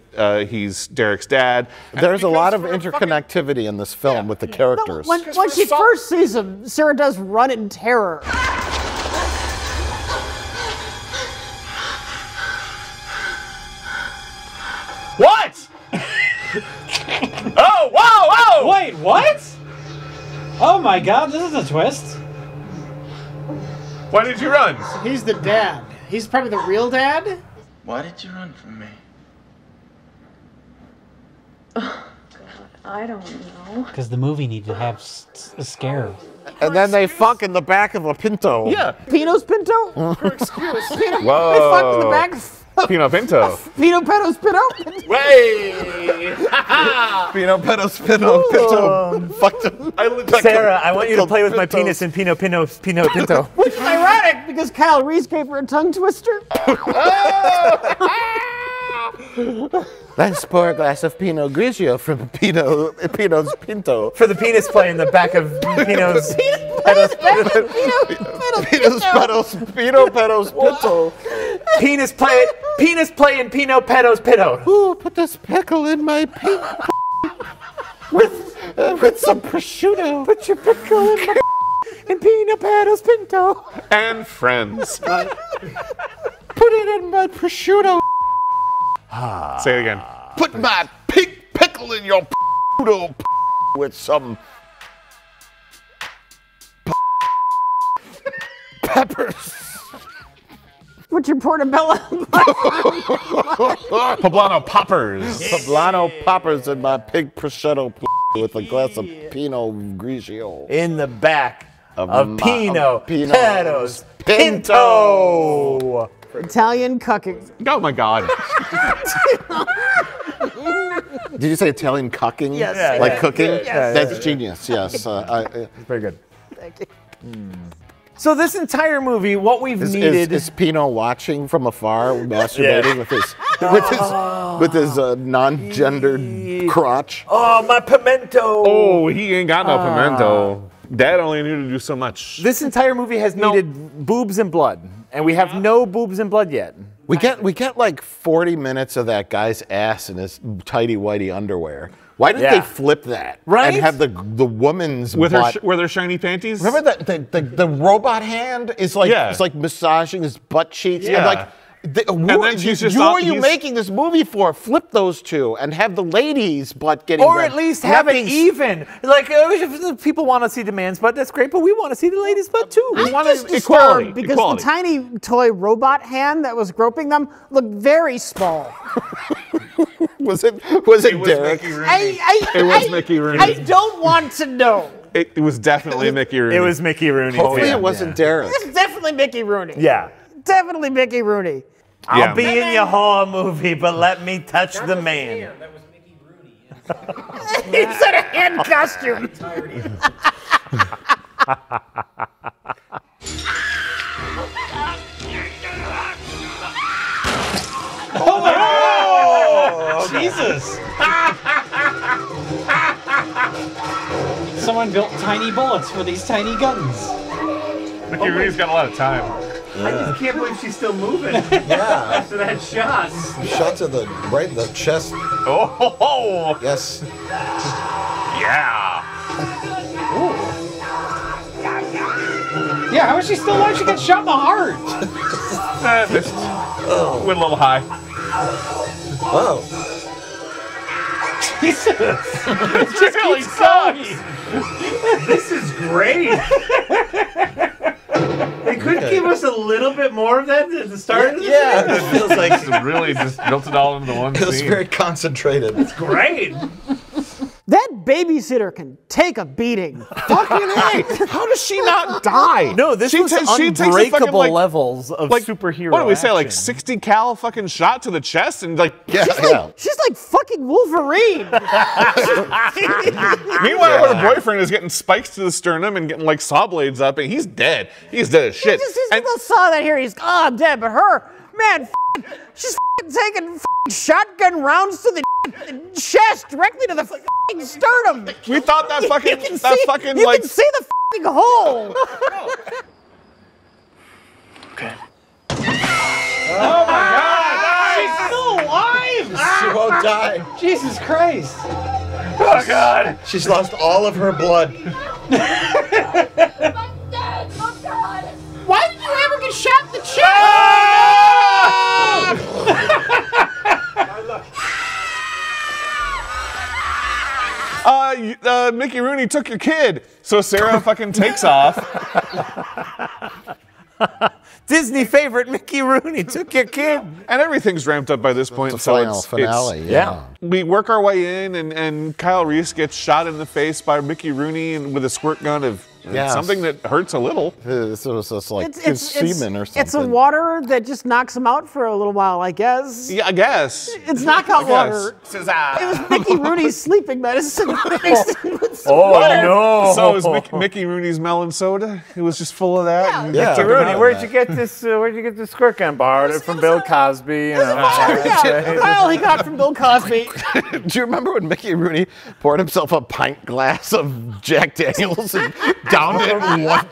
he's Derek's dad. There's a lot of interconnectivity in this film with the characters. No, when she first sees him, Sarah does run in terror. What? Oh, whoa, whoa! Wait, what? Oh my god, this is a twist. Why did you run? He's the dad. He's probably the real dad. Why did you run from me? I don't know. Because the movie needed to have a scare. And then they fuck in the back of a Pinto. Yeah. Pino's Pinto? For excuse. Pino, whoa. They fuck in the back of Pino Pinto. Pino Petto's Pinto? Way! Pino Petto's Pinto. Pinto. Fucked him. Sarah, I want you to play with my penis in Pino Pinto. Which is ironic because Kyle Reese gave her a tongue twister. Let's pour a glass of Pinot Grigio from Pino's Pinto. For the penis play in the back of Pino's Pino Petto's Pinto. Penis play in Pino Petto's Pinto. Ooh, put this pickle in my with some prosciutto. Put your pickle in my and Pino Petto's Pinto. And friends. Put it in my prosciutto. Say it again. Put my pink pickle in your poodle with some peppers. With your portobello. Poblano poppers. Poblano poppers in my pink prosciutto with a glass of Pinot Grigio. In the back of Pino's Pinto. Italian cucking. Oh my god. Did you say Italian cucking? Yes. Yeah, like cooking? Yes. That's genius, yes. Very good. Thank you. Mm. So this entire movie, what we've needed is Pino watching from afar, masturbating with his non-gendered crotch. Oh, my pimento! Oh, he ain't got no pimento. Dad only knew to do so much. This entire movie has needed boobs and blood, and we have no boobs and blood yet. We get like 40 minutes of that guy's ass in his tighty-whitey underwear. Why didn't they flip that? Right? And have the woman's with her shiny panties? Remember that the robot hand is like it's like massaging his butt cheeks. Yeah. And like who are you making this movie for? Flip those two and have the ladies' butt getting wet. At least have it even. Like, if people want to see the man's butt, that's great, but we want to see the ladies' butt too. We want equality. Because the tiny toy robot hand that was groping them looked very small. Was it Derek? It was Mickey Rooney. I don't want to know. It was definitely Mickey Rooney. It was Mickey Rooney. Hopefully it wasn't Derek. It was definitely Mickey Rooney. Yeah. Definitely Mickey Rooney. Yeah. I'll be in your horror movie, but let me touch the man. That was Mickey Rooney. He's in a hand costume. Oh my God! Jesus! Someone built tiny bullets for these tiny guns. Mickey Rooney's got a lot of time. Yeah. I just can't believe she's still moving. Yeah. After that shot. Shot to the right in the chest. Oh. Ho, ho. Yes. Yeah. Ooh. Yeah. How is she still alive? She got shot in the heart. Went a little high. Oh. Jesus. This really sucks. This is great. They could give us a little bit more of that at the start of this. Yeah, it feels like it really just built it all into the one scene. It was very concentrated. It's great. That babysitter can take a beating. Fucking A. How does she not die? No, this is unbreakable levels of superhero. What do we say? Like 60 cal fucking shot to the chest and like she's like fucking Wolverine. Meanwhile, when her boyfriend is getting spikes to the sternum and getting like saw blades up, and he's dead. He's dead as shit. He saw that here. He's I'm dead, but her man, she's taking shotgun rounds to the chest directly to the fucking sternum. We thought that fucking you can see the fucking hole. Okay. Oh my God! She's still alive. She won't die. Jesus Christ! Oh God! She's lost all of her blood. I'm dead. Oh God! Why did you ever get shot in the chest? Mickey Rooney took your kid, so Sarah fucking takes off. Disney favorite Mickey Rooney took your kid, and everything's ramped up by this point. The finale, we work our way in, and Kyle Reese gets shot in the face by Mickey Rooney and with a squirt gun of something that hurts a little. It was just like semen or something. It's a water that just knocks him out for a little while, I guess. Yeah, I guess. It's knockout water. It was Mickey Rooney's sleeping medicine. Oh no! So it was Mickey Rooney's melon soda. It was just full of that. Yeah. Mickey Rooney, where'd you get this? Where'd you get this squirt gun? Borrowed it from Bill Cosby. You know. Well, he got from Bill Cosby. Do you remember when Mickey Rooney poured himself a pint glass of Jack Daniels and downed it in one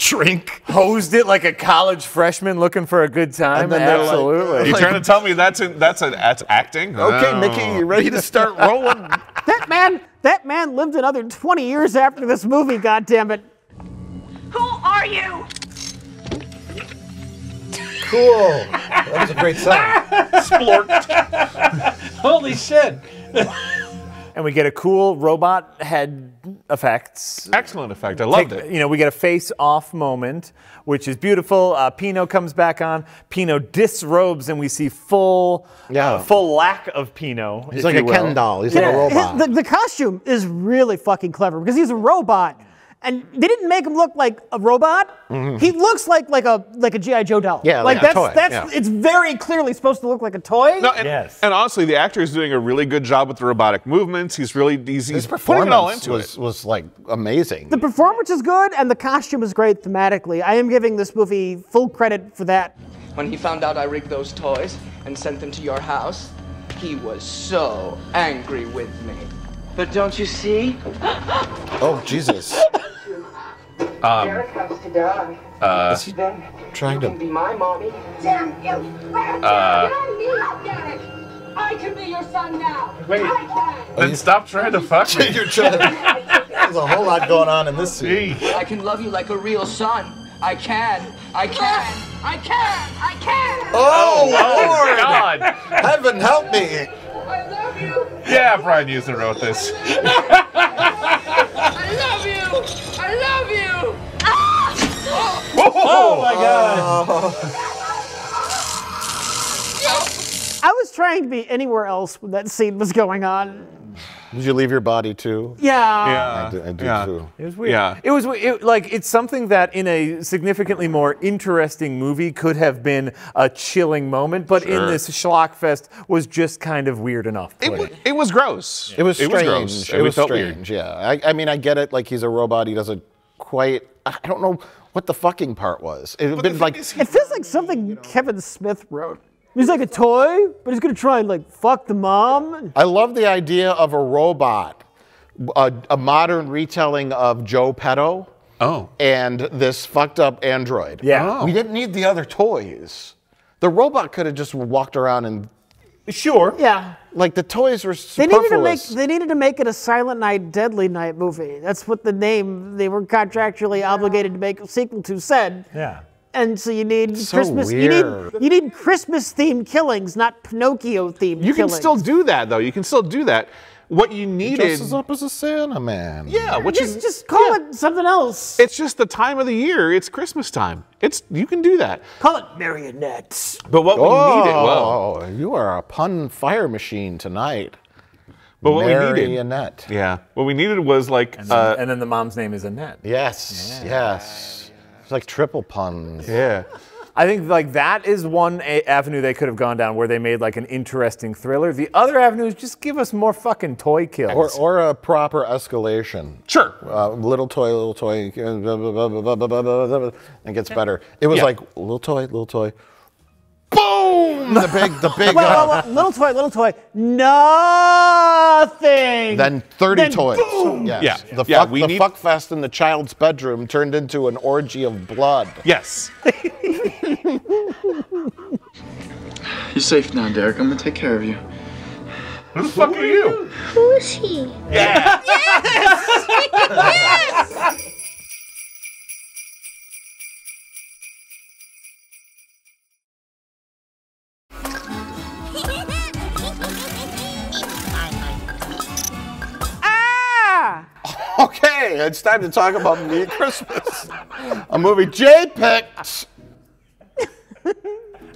drink, hosed it like a college freshman looking for a good time? Absolutely. Like, you trying to tell me that's acting? Okay, Mickey, you ready to start rolling? That man lived another 20 years after this movie, goddammit. Who are you? Cool. That was a great sign. Splorked. Holy shit. And we get a cool robot head effects. Excellent effect. I loved it. You know, we get a face-off moment, which is beautiful. Pino comes back on. Pino disrobes, and we see full lack of Pino. He's like a Ken doll. He's like a robot. The costume is really fucking clever because he's a robot. And they didn't make him look like a robot. Mm-hmm. He looks like a G.I. Joe doll. Yeah, like that's, a toy. That's it's very clearly supposed to look like a toy. No, and, yes. And honestly, the actor is doing a really good job with the robotic movements. He's really he's putting it all into it. Was like amazing. The performance is good, and the costume is great thematically. I am giving this movie full credit for that. When he found out I rigged those toys and sent them to your house, he was so angry with me. But don't you see? Oh, Jesus. Is he trying to be my mommy? Damn you! Damn you! Get it! I can be your son now. Wait. Then stop trying to fuck me. You're trying to... There's a whole lot going on in this scene. I can love you like a real son. I can. I can. I can. I can. Oh, Lord! God. Heaven help me. I love you. Yeah, Brian Usner wrote this. I love you. I love you! Ah! Oh. Oh my God! Oh. I was trying to be anywhere else when that scene was going on. Did you leave your body too? Yeah. Yeah. I do too. It was weird. Yeah. It was like it's something that in a significantly more interesting movie could have been a chilling moment, but sure. In this schlockfest was just kind of weird enough. It was gross. Yeah. It was strange. It was strange. Yeah. I mean, I get it. Like he's a robot. He doesn't quite. I don't know what the fucking part was. It feels like something Kevin Smith wrote. He's like a toy, but he's gonna try and like fuck the mom. I love the idea of a robot, a modern retelling of Joe Petto. Oh. And this fucked up android. Yeah. Oh. We didn't need the other toys. The robot could have just walked around and. Sure. Yeah. Like the toys were superfluous. They needed to make it a Silent Night, Deadly Night movie. That's what the name they were contractually obligated to make a sequel to said. Yeah. And so you need Christmas. You need Christmas themed killings, not Pinocchio themed. You can still do that though. You can still do that. What you needed. He dresses up as a Santa man. Yeah. Just call it something else. It's just the time of the year. It's Christmas time. You can do that. Call it marionettes. But what we needed. Oh, you are a pun fire machine tonight. But what we needed. Annette. Yeah. What we needed was like. And then the mom's name is Annette. Yes. Yeah. Yes. It's like triple puns. Yeah. I think like that is one avenue they could have gone down where they made like an interesting thriller. The other avenue is just give us more fucking toy kills. Or a proper escalation. Sure. Little toy, and it gets better. It was like, little toy, boom! The big. Well, little toy, nothing. Then 30 then toys. Boom. Yes. Yeah. The fuck fest in the child's bedroom turned into an orgy of blood. Yes. You're safe now, Derek. I'm gonna take care of you. Who the fuck are you? Who is he? Yeah. Yes. Yes. Okay, it's time to talk about Me Christmas, a movie Jay picked.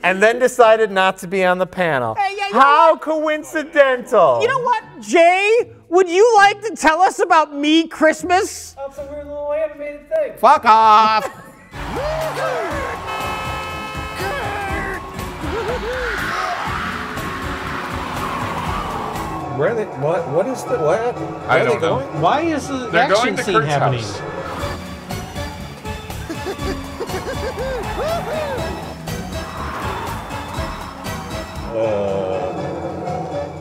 And then decided not to be on the panel. How coincidental. You know what, Jay? Would you like to tell us about Me Christmas? That's a weird little animated thing. Fuck off. Where are they? What is the? What? I don't know. Why is the action scene happening?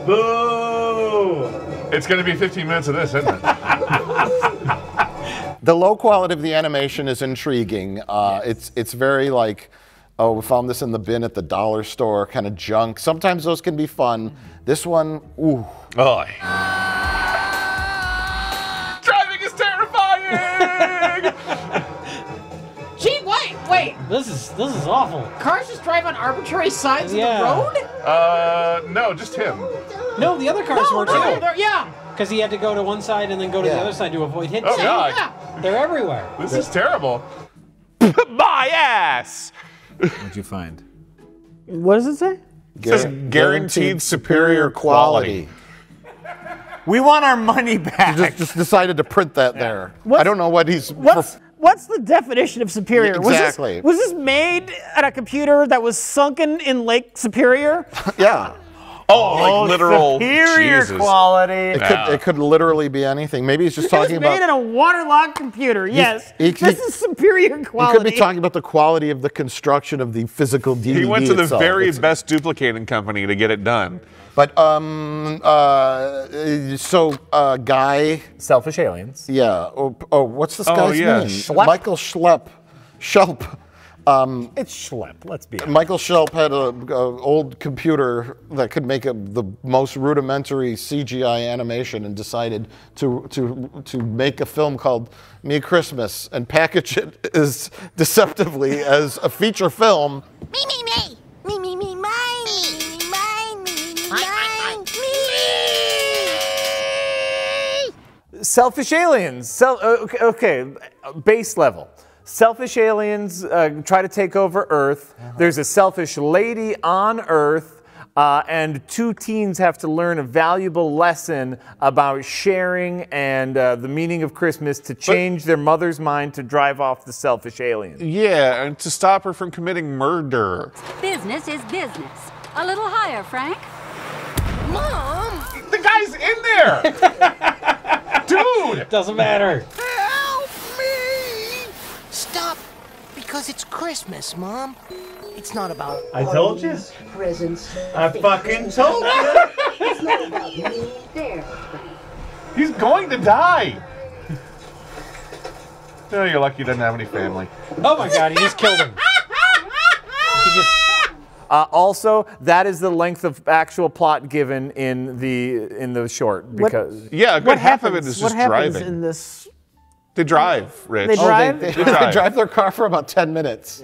Boo! It's going to be 15 minutes of this, isn't it? The low quality of the animation is intriguing. It's very like. Oh, we found this in the bin at the dollar store, kind of junk. Sometimes those can be fun. This one, ooh. Oh. Driving is terrifying! Gee, wait. This is awful. Cars just drive on arbitrary sides of the road? No, just him. No, the other cars were too. Yeah. Because he had to go to one side and then go to the other side to avoid hitting. Oh, God. Yeah. They're everywhere. This is terrible. My ass! What'd you find? What does it say? It says guaranteed superior quality. We want our money back. He just decided to print that there. I don't know what he's... What's the definition of superior? Exactly. Was this made at a computer that was sunken in Lake Superior? Yeah. Oh, like literal superior quality. It could literally be anything. Maybe he's just talking about... It was made in a waterlogged computer, yes. This is superior quality. He could be talking about the quality of the construction of the physical DVD. He went to the very best duplicating company to get it done. But, Guy... Selfish Aliens. Yeah. Oh, what's this guy's name? Schlepp? Michael Schlepp. Schlepp. It's Schlepp, let's be honest. Michael Schlepp had an old computer that could make the most rudimentary CGI animation and decided to make a film called Me Christmas and package it as deceptively as a feature film. Me, me, me. Me, me, me, mine. Mine, me, me, mine. Me. Selfish Aliens. Okay, base level. Selfish aliens try to take over Earth. There's a selfish lady on Earth, and two teens have to learn a valuable lesson about sharing and the meaning of Christmas to change their mother's mind to drive off the selfish alien. Yeah, and to stop her from committing murder. Business is business. A little higher, Frank. Mom! The guy's in there! Dude! Doesn't matter. Stop, because it's Christmas, Mom. It's not about I told you. Presents. I fucking told you. It's not about me. There. He's going to die. Oh, you're lucky you didn't have any family. Oh my God, he just killed him. He just... also, that is the length of actual plot given in the short because half of it is just driving. In this. They drive, Rich. They drive? They drive. They drive their car for about 10 minutes.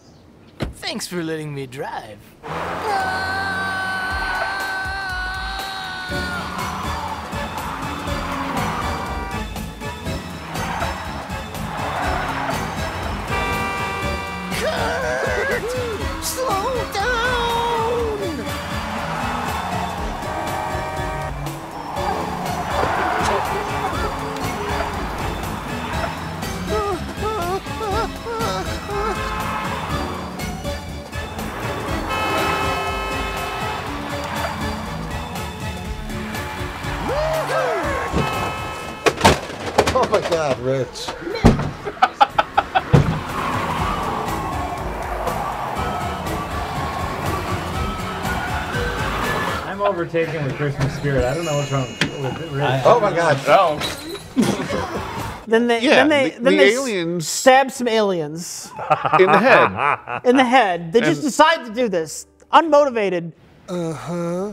Thanks for letting me drive. Kurt, slow Oh my God, Rich. I'm overtaken with Christmas spirit. I don't know what's wrong with Rich. Oh my God. Oh. then they aliens stab some aliens. In the head. In the head. They just decide to do this. Unmotivated. Uh-huh.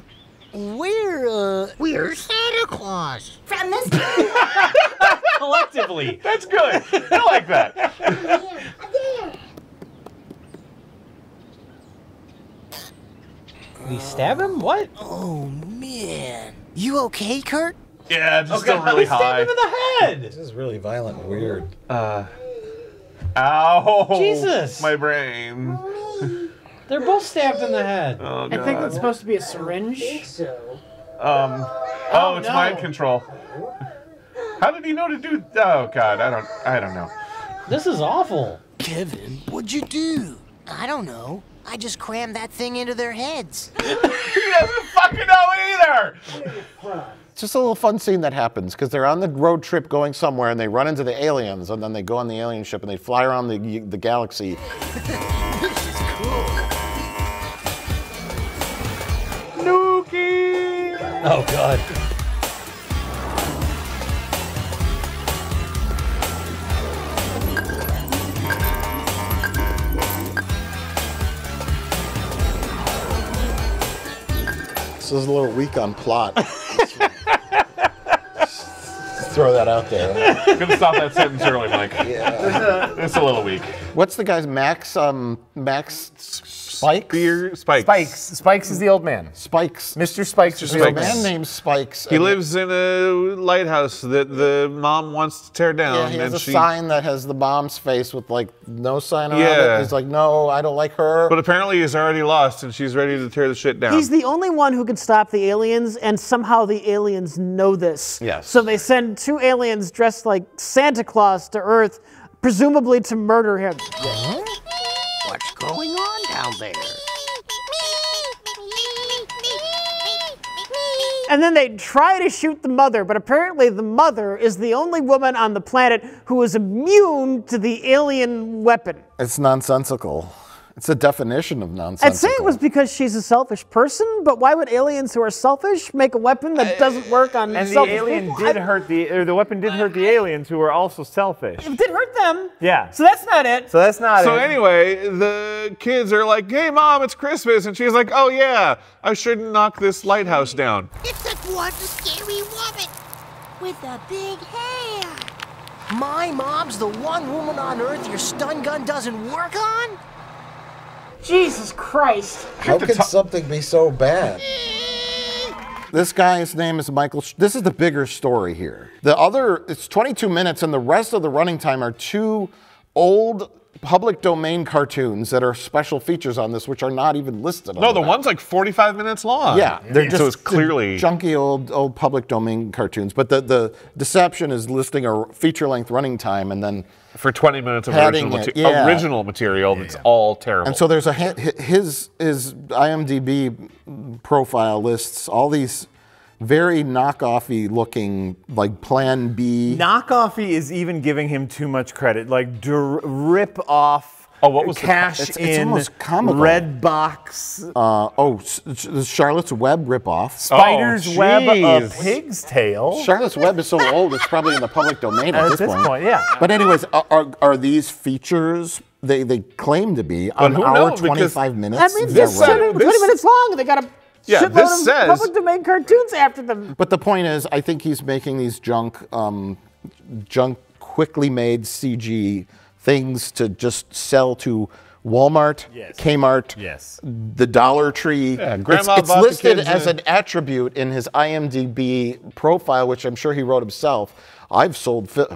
We're Santa Claus. From this collectively. That's good. I like that. We stab him? What? Oh man. You okay, Kurt? Yeah, I'm just really high. We stabbed him in the head. This is really violent and weird. Ow. Jesus. My brain. They're both stabbed in the head. Oh, I think that's supposed to be a syringe. I think so. It's mind control. How did he know to do? Oh God, I don't know. This is awful. Kevin, what'd you do? I don't know. I just crammed that thing into their heads. He doesn't fucking know either. It's just a little fun scene that happens because they're on the road trip going somewhere and they run into the aliens and then they go on the alien ship and they fly around the galaxy. This is cool. Nuki! Oh God. This is a little weak on plot. Throw that out there. I'm gonna stop that sentence early, Mike. Yeah. It's a little weak. What's the guy's Max? Max Spikes. Spikes is the old man. Spikes. Mr. Spikes is the old man named Spikes. He lives in a lighthouse that the mom wants to tear down. Yeah, he has a sign that has the mom's face with like no sign around it. He's like, no, I don't like her. But apparently he's already lost and she's ready to tear the shit down. He's the only one who can stop the aliens, and somehow the aliens know this. Yes. So they send two aliens dressed like Santa Claus to Earth, presumably to murder him. Huh? What's going on down there? And then they try to shoot the mother, but apparently the mother is the only woman on the planet who is immune to the alien weapon. It's nonsensical. It's a definition of nonsensical. I'd say it was because she's a selfish person, but why would aliens who are selfish make a weapon that doesn't work on selfish people? And the alien did hurt the, or the weapon did hurt the aliens who were also selfish. It did hurt them. Yeah. So that's not it. So that's not it. So anyway, the kids are like, hey mom, it's Christmas. And she's like, oh yeah, I shouldn't knock this lighthouse down. It's a dwarf, scary woman with a big hair. My mom's the one woman on Earth your stun gun doesn't work on? Jesus Christ. How could something be so bad? This guy's name is Michael. This is the bigger story here. The other, it's 22 minutes, and the rest of the running time are two old public domain cartoons that are special features on this, which are not even listed on the map. One's like 45 minutes long. Yeah, they're just so it's clearly junky old public domain cartoons. But the deception is listing a feature-length running time and then for 20 minutes of original material that's all terrible. And so there's a his IMDb profile lists all these very knockoffy looking, like Plan B. Knockoffy is even giving him too much credit. Like rip off. Oh, what was Cash it's almost comical. Redbox. Charlotte's Web ripoff. Spider's Web, a pig's tail. Charlotte's Web is so old; it's probably in the public domain at this point. Yeah. But anyways, are these features? They claim to be on our 25 minutes. I mean, this 20 minutes long. They got a. Yeah, this says public domain cartoons after them. But the point is, I think he's making these junk, quickly made CG things to just sell to Walmart, Kmart, the Dollar Tree. Yeah, it's listed as an attribute in his IMDb profile, which I'm sure he wrote himself. He's sold films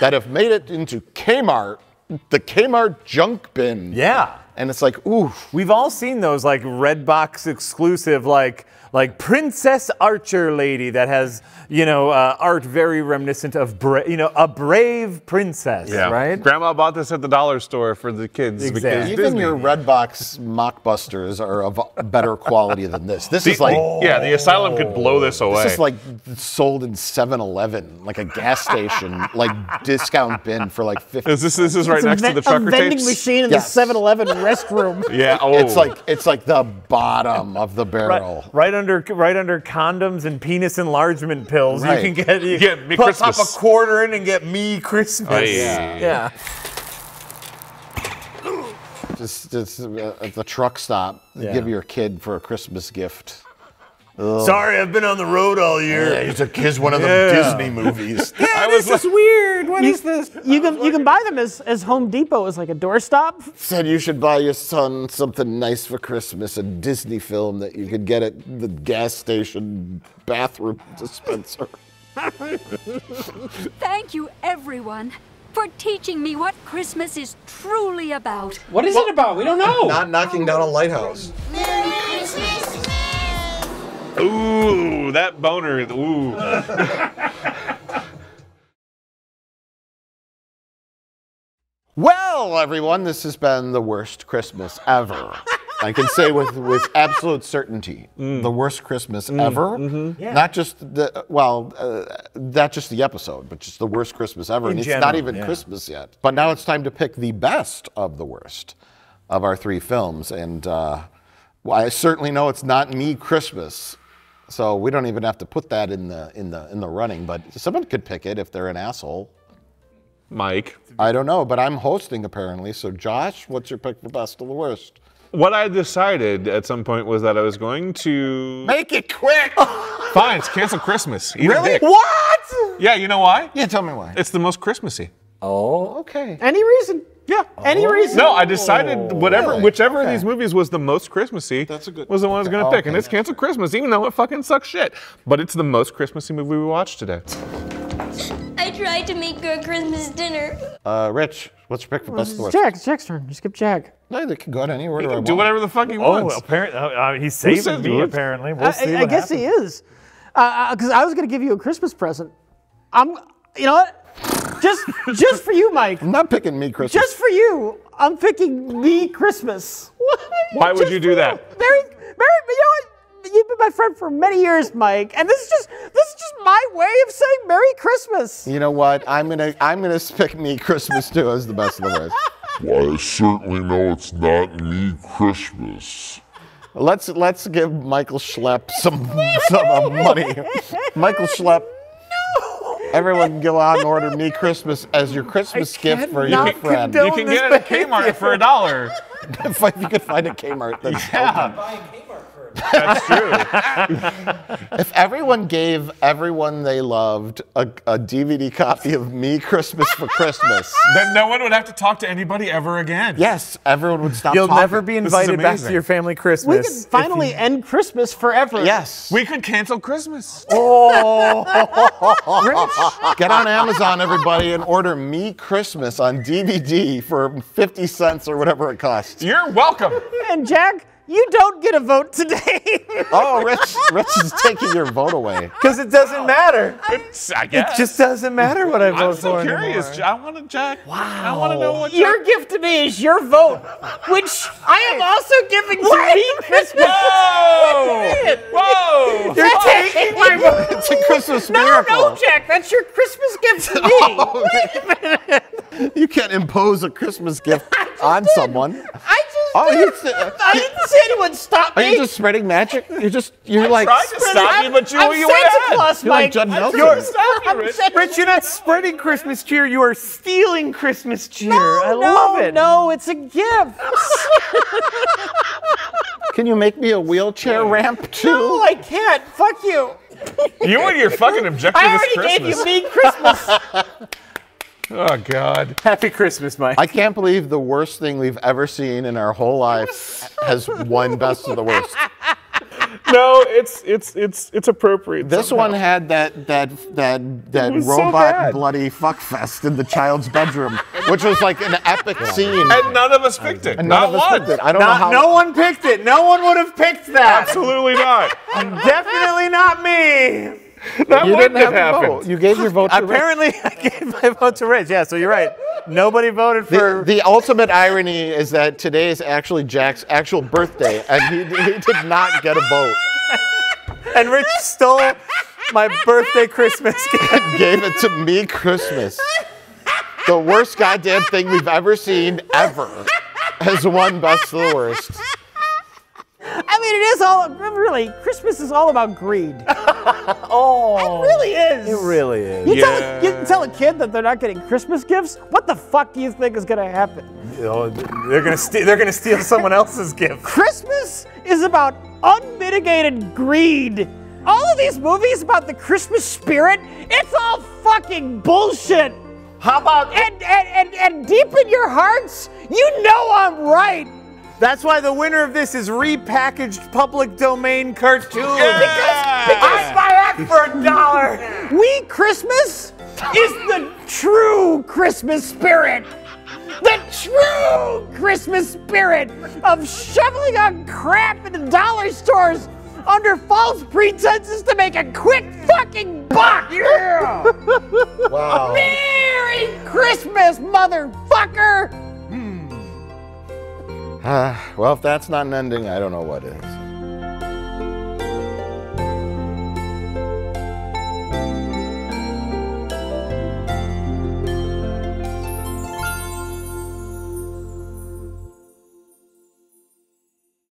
that have made it into Kmart, the Kmart junk bin. Yeah. And it's like, ooh. We've all seen those like Redbox exclusive, like Princess Archer lady that has, art very reminiscent of, a brave princess, right? Grandma bought this at the dollar store for the kids. Exactly. Even your Redbox mockbusters are of better quality than this. This is like, the asylum could blow this away. This is like sold in 7-Eleven, like a gas station, like discount bin for like 50. This is right next to the trucker tapes. A vending machine in the 7-Eleven restroom. Yeah. Oh. It's like the bottom of the barrel. Right under condoms and penis enlargement pills. Right. You can get Me Christmas. Pop a quarter in and get Me Christmas. Oh, yeah. Just at the truck stop, give your kid for a Christmas gift. Ugh. Sorry, I've been on the road all year. Yeah, it's a kid's one of them Disney movies. This is weird. What is this? You can buy them as Home Depot as like a doorstop. Said you should buy your son something nice for Christmas, a Disney film that you could get at the gas station bathroom dispenser. Thank you, everyone, for teaching me what Christmas is truly about. What is it about? We don't know. Not knocking down a lighthouse. Merry Christmas. Ooh, that boner. Ooh. Well, everyone, this has been the worst Christmas ever. I can say with absolute certainty, the worst Christmas ever. Mm-hmm. Yeah. Not just the episode, but just the worst Christmas ever. It's not even Christmas yet. But now it's time to pick the best of the worst of our three films. And I certainly know it's not Me Christmas. So we don't even have to put that in the running, but someone could pick it if they're an asshole. Mike. I don't know, but I'm hosting apparently. So Josh, what's your pick for best of the worst? What I decided at some point was that I was going to make it quick. Fine, it's Cancel Christmas. Really? What? Yeah, you know why? Yeah, tell me why. It's the most Christmassy. Oh, okay. Any reason? Yeah. Any reason? No, I decided whatever, whichever of these movies was the most Christmassy was the one I was going to pick. And it's Cancel Christmas, even though it fucking sucks shit. But it's the most Christmassy movie we watched today. I tried to make a Christmas dinner. Rich, what's your pick for best of the worst? Jack. It's Jack's turn. You skip Jack. No, they can go to anywhere. He can do whatever the fuck he wants. Oh, apparently, he's saving me, apparently. We'll see what I guess happens. He is. Because I was going to give you a Christmas present. You know what? Just for you, Mike. I'm not picking Me Christmas. Just for you, I'm picking Me Christmas. What? Why would you do that? Mary, you know what? You've been my friend for many years, Mike, and this is just my way of saying Merry Christmas. You know what? I'm gonna pick Me Christmas too as the best of the worst. Well, I certainly know it's not Me Christmas. Let's give Michael Schlepp some money. Michael Schlepp. Everyone go out and order Me Christmas as your Christmas gift for your friend. You can get it at Kmart for $1. If you could find a Kmart, that's That's true. If everyone gave everyone they loved a DVD copy of Me Christmas for Christmas, then no one would have to talk to anybody ever again. Yes, everyone would stop talking. You'll never be invited back to your family Christmas. We could finally end Christmas forever. Yes. We could cancel Christmas. Oh. Get on Amazon, everybody, and order Me Christmas on DVD for 50 cents or whatever it costs. You're welcome. And Jack, you don't get a vote today. Oh, Rich is taking your vote away. Because it doesn't matter. I guess. It just doesn't matter what I vote for. I'm so curious. Anymore. I want to, Jack. Wow. I want to know what your gift to me is your vote, which I am also giving to Me Christmas. Whoa! You're taking my vote. It's a Christmas miracle. No, Jack, that's your Christmas gift to me. Oh, wait a minute. You can't impose a Christmas gift on someone. I didn't see anyone stop me. Are you just spreading magic? You're like. I tried to stop you, but you were Santa Claus, Mike. You're like Judd Nelson. Rich, you're not spreading Christmas cheer. You are stealing Christmas cheer. No, I love it. No, it's a gift. Can you make me a wheelchair ramp too? No, I can't. Fuck you. You and your fucking objective is Christmas. I already gave you Me Christmas. Oh, God. Happy Christmas, Mike. I can't believe the worst thing we've ever seen in our whole life has won best of the worst. No, it's appropriate. This one had that robot bloody fuckfest in the child's bedroom, which was like an epic scene. And none of us picked it. Not one. I don't know how. No one picked it. No one would have picked that. Absolutely not. Definitely not me. That you didn't have a vote. You gave your vote to Rich. Apparently, I gave my vote to Rich. Yeah, so you're right. Nobody voted for. The ultimate irony is that today is actually Jack's actual birthday, and he did not get a vote. And Rich stole my birthday Christmas gift and gave it to Me Christmas. The worst goddamn thing we've ever seen ever has won best of the worst. I mean, it is all, really, Christmas is all about greed. Oh. It really is. It really is. You tell a kid that they're not getting Christmas gifts, what the fuck do you think is going to happen? They're gonna steal someone else's gift. Christmas is about unmitigated greed. All of these movies about the Christmas spirit, it's all fucking bullshit. How about... And deep in your hearts, you know I'm right. That's why the winner of this is repackaged public domain cartoon. Yeah. Because I buy that for $1. We Christmas is the true Christmas spirit. The true Christmas spirit of shoveling on crap into dollar stores under false pretenses to make a quick fucking buck. Yeah. Wow. Merry Christmas, motherfucker. Well, if that's not an ending, I don't know what is.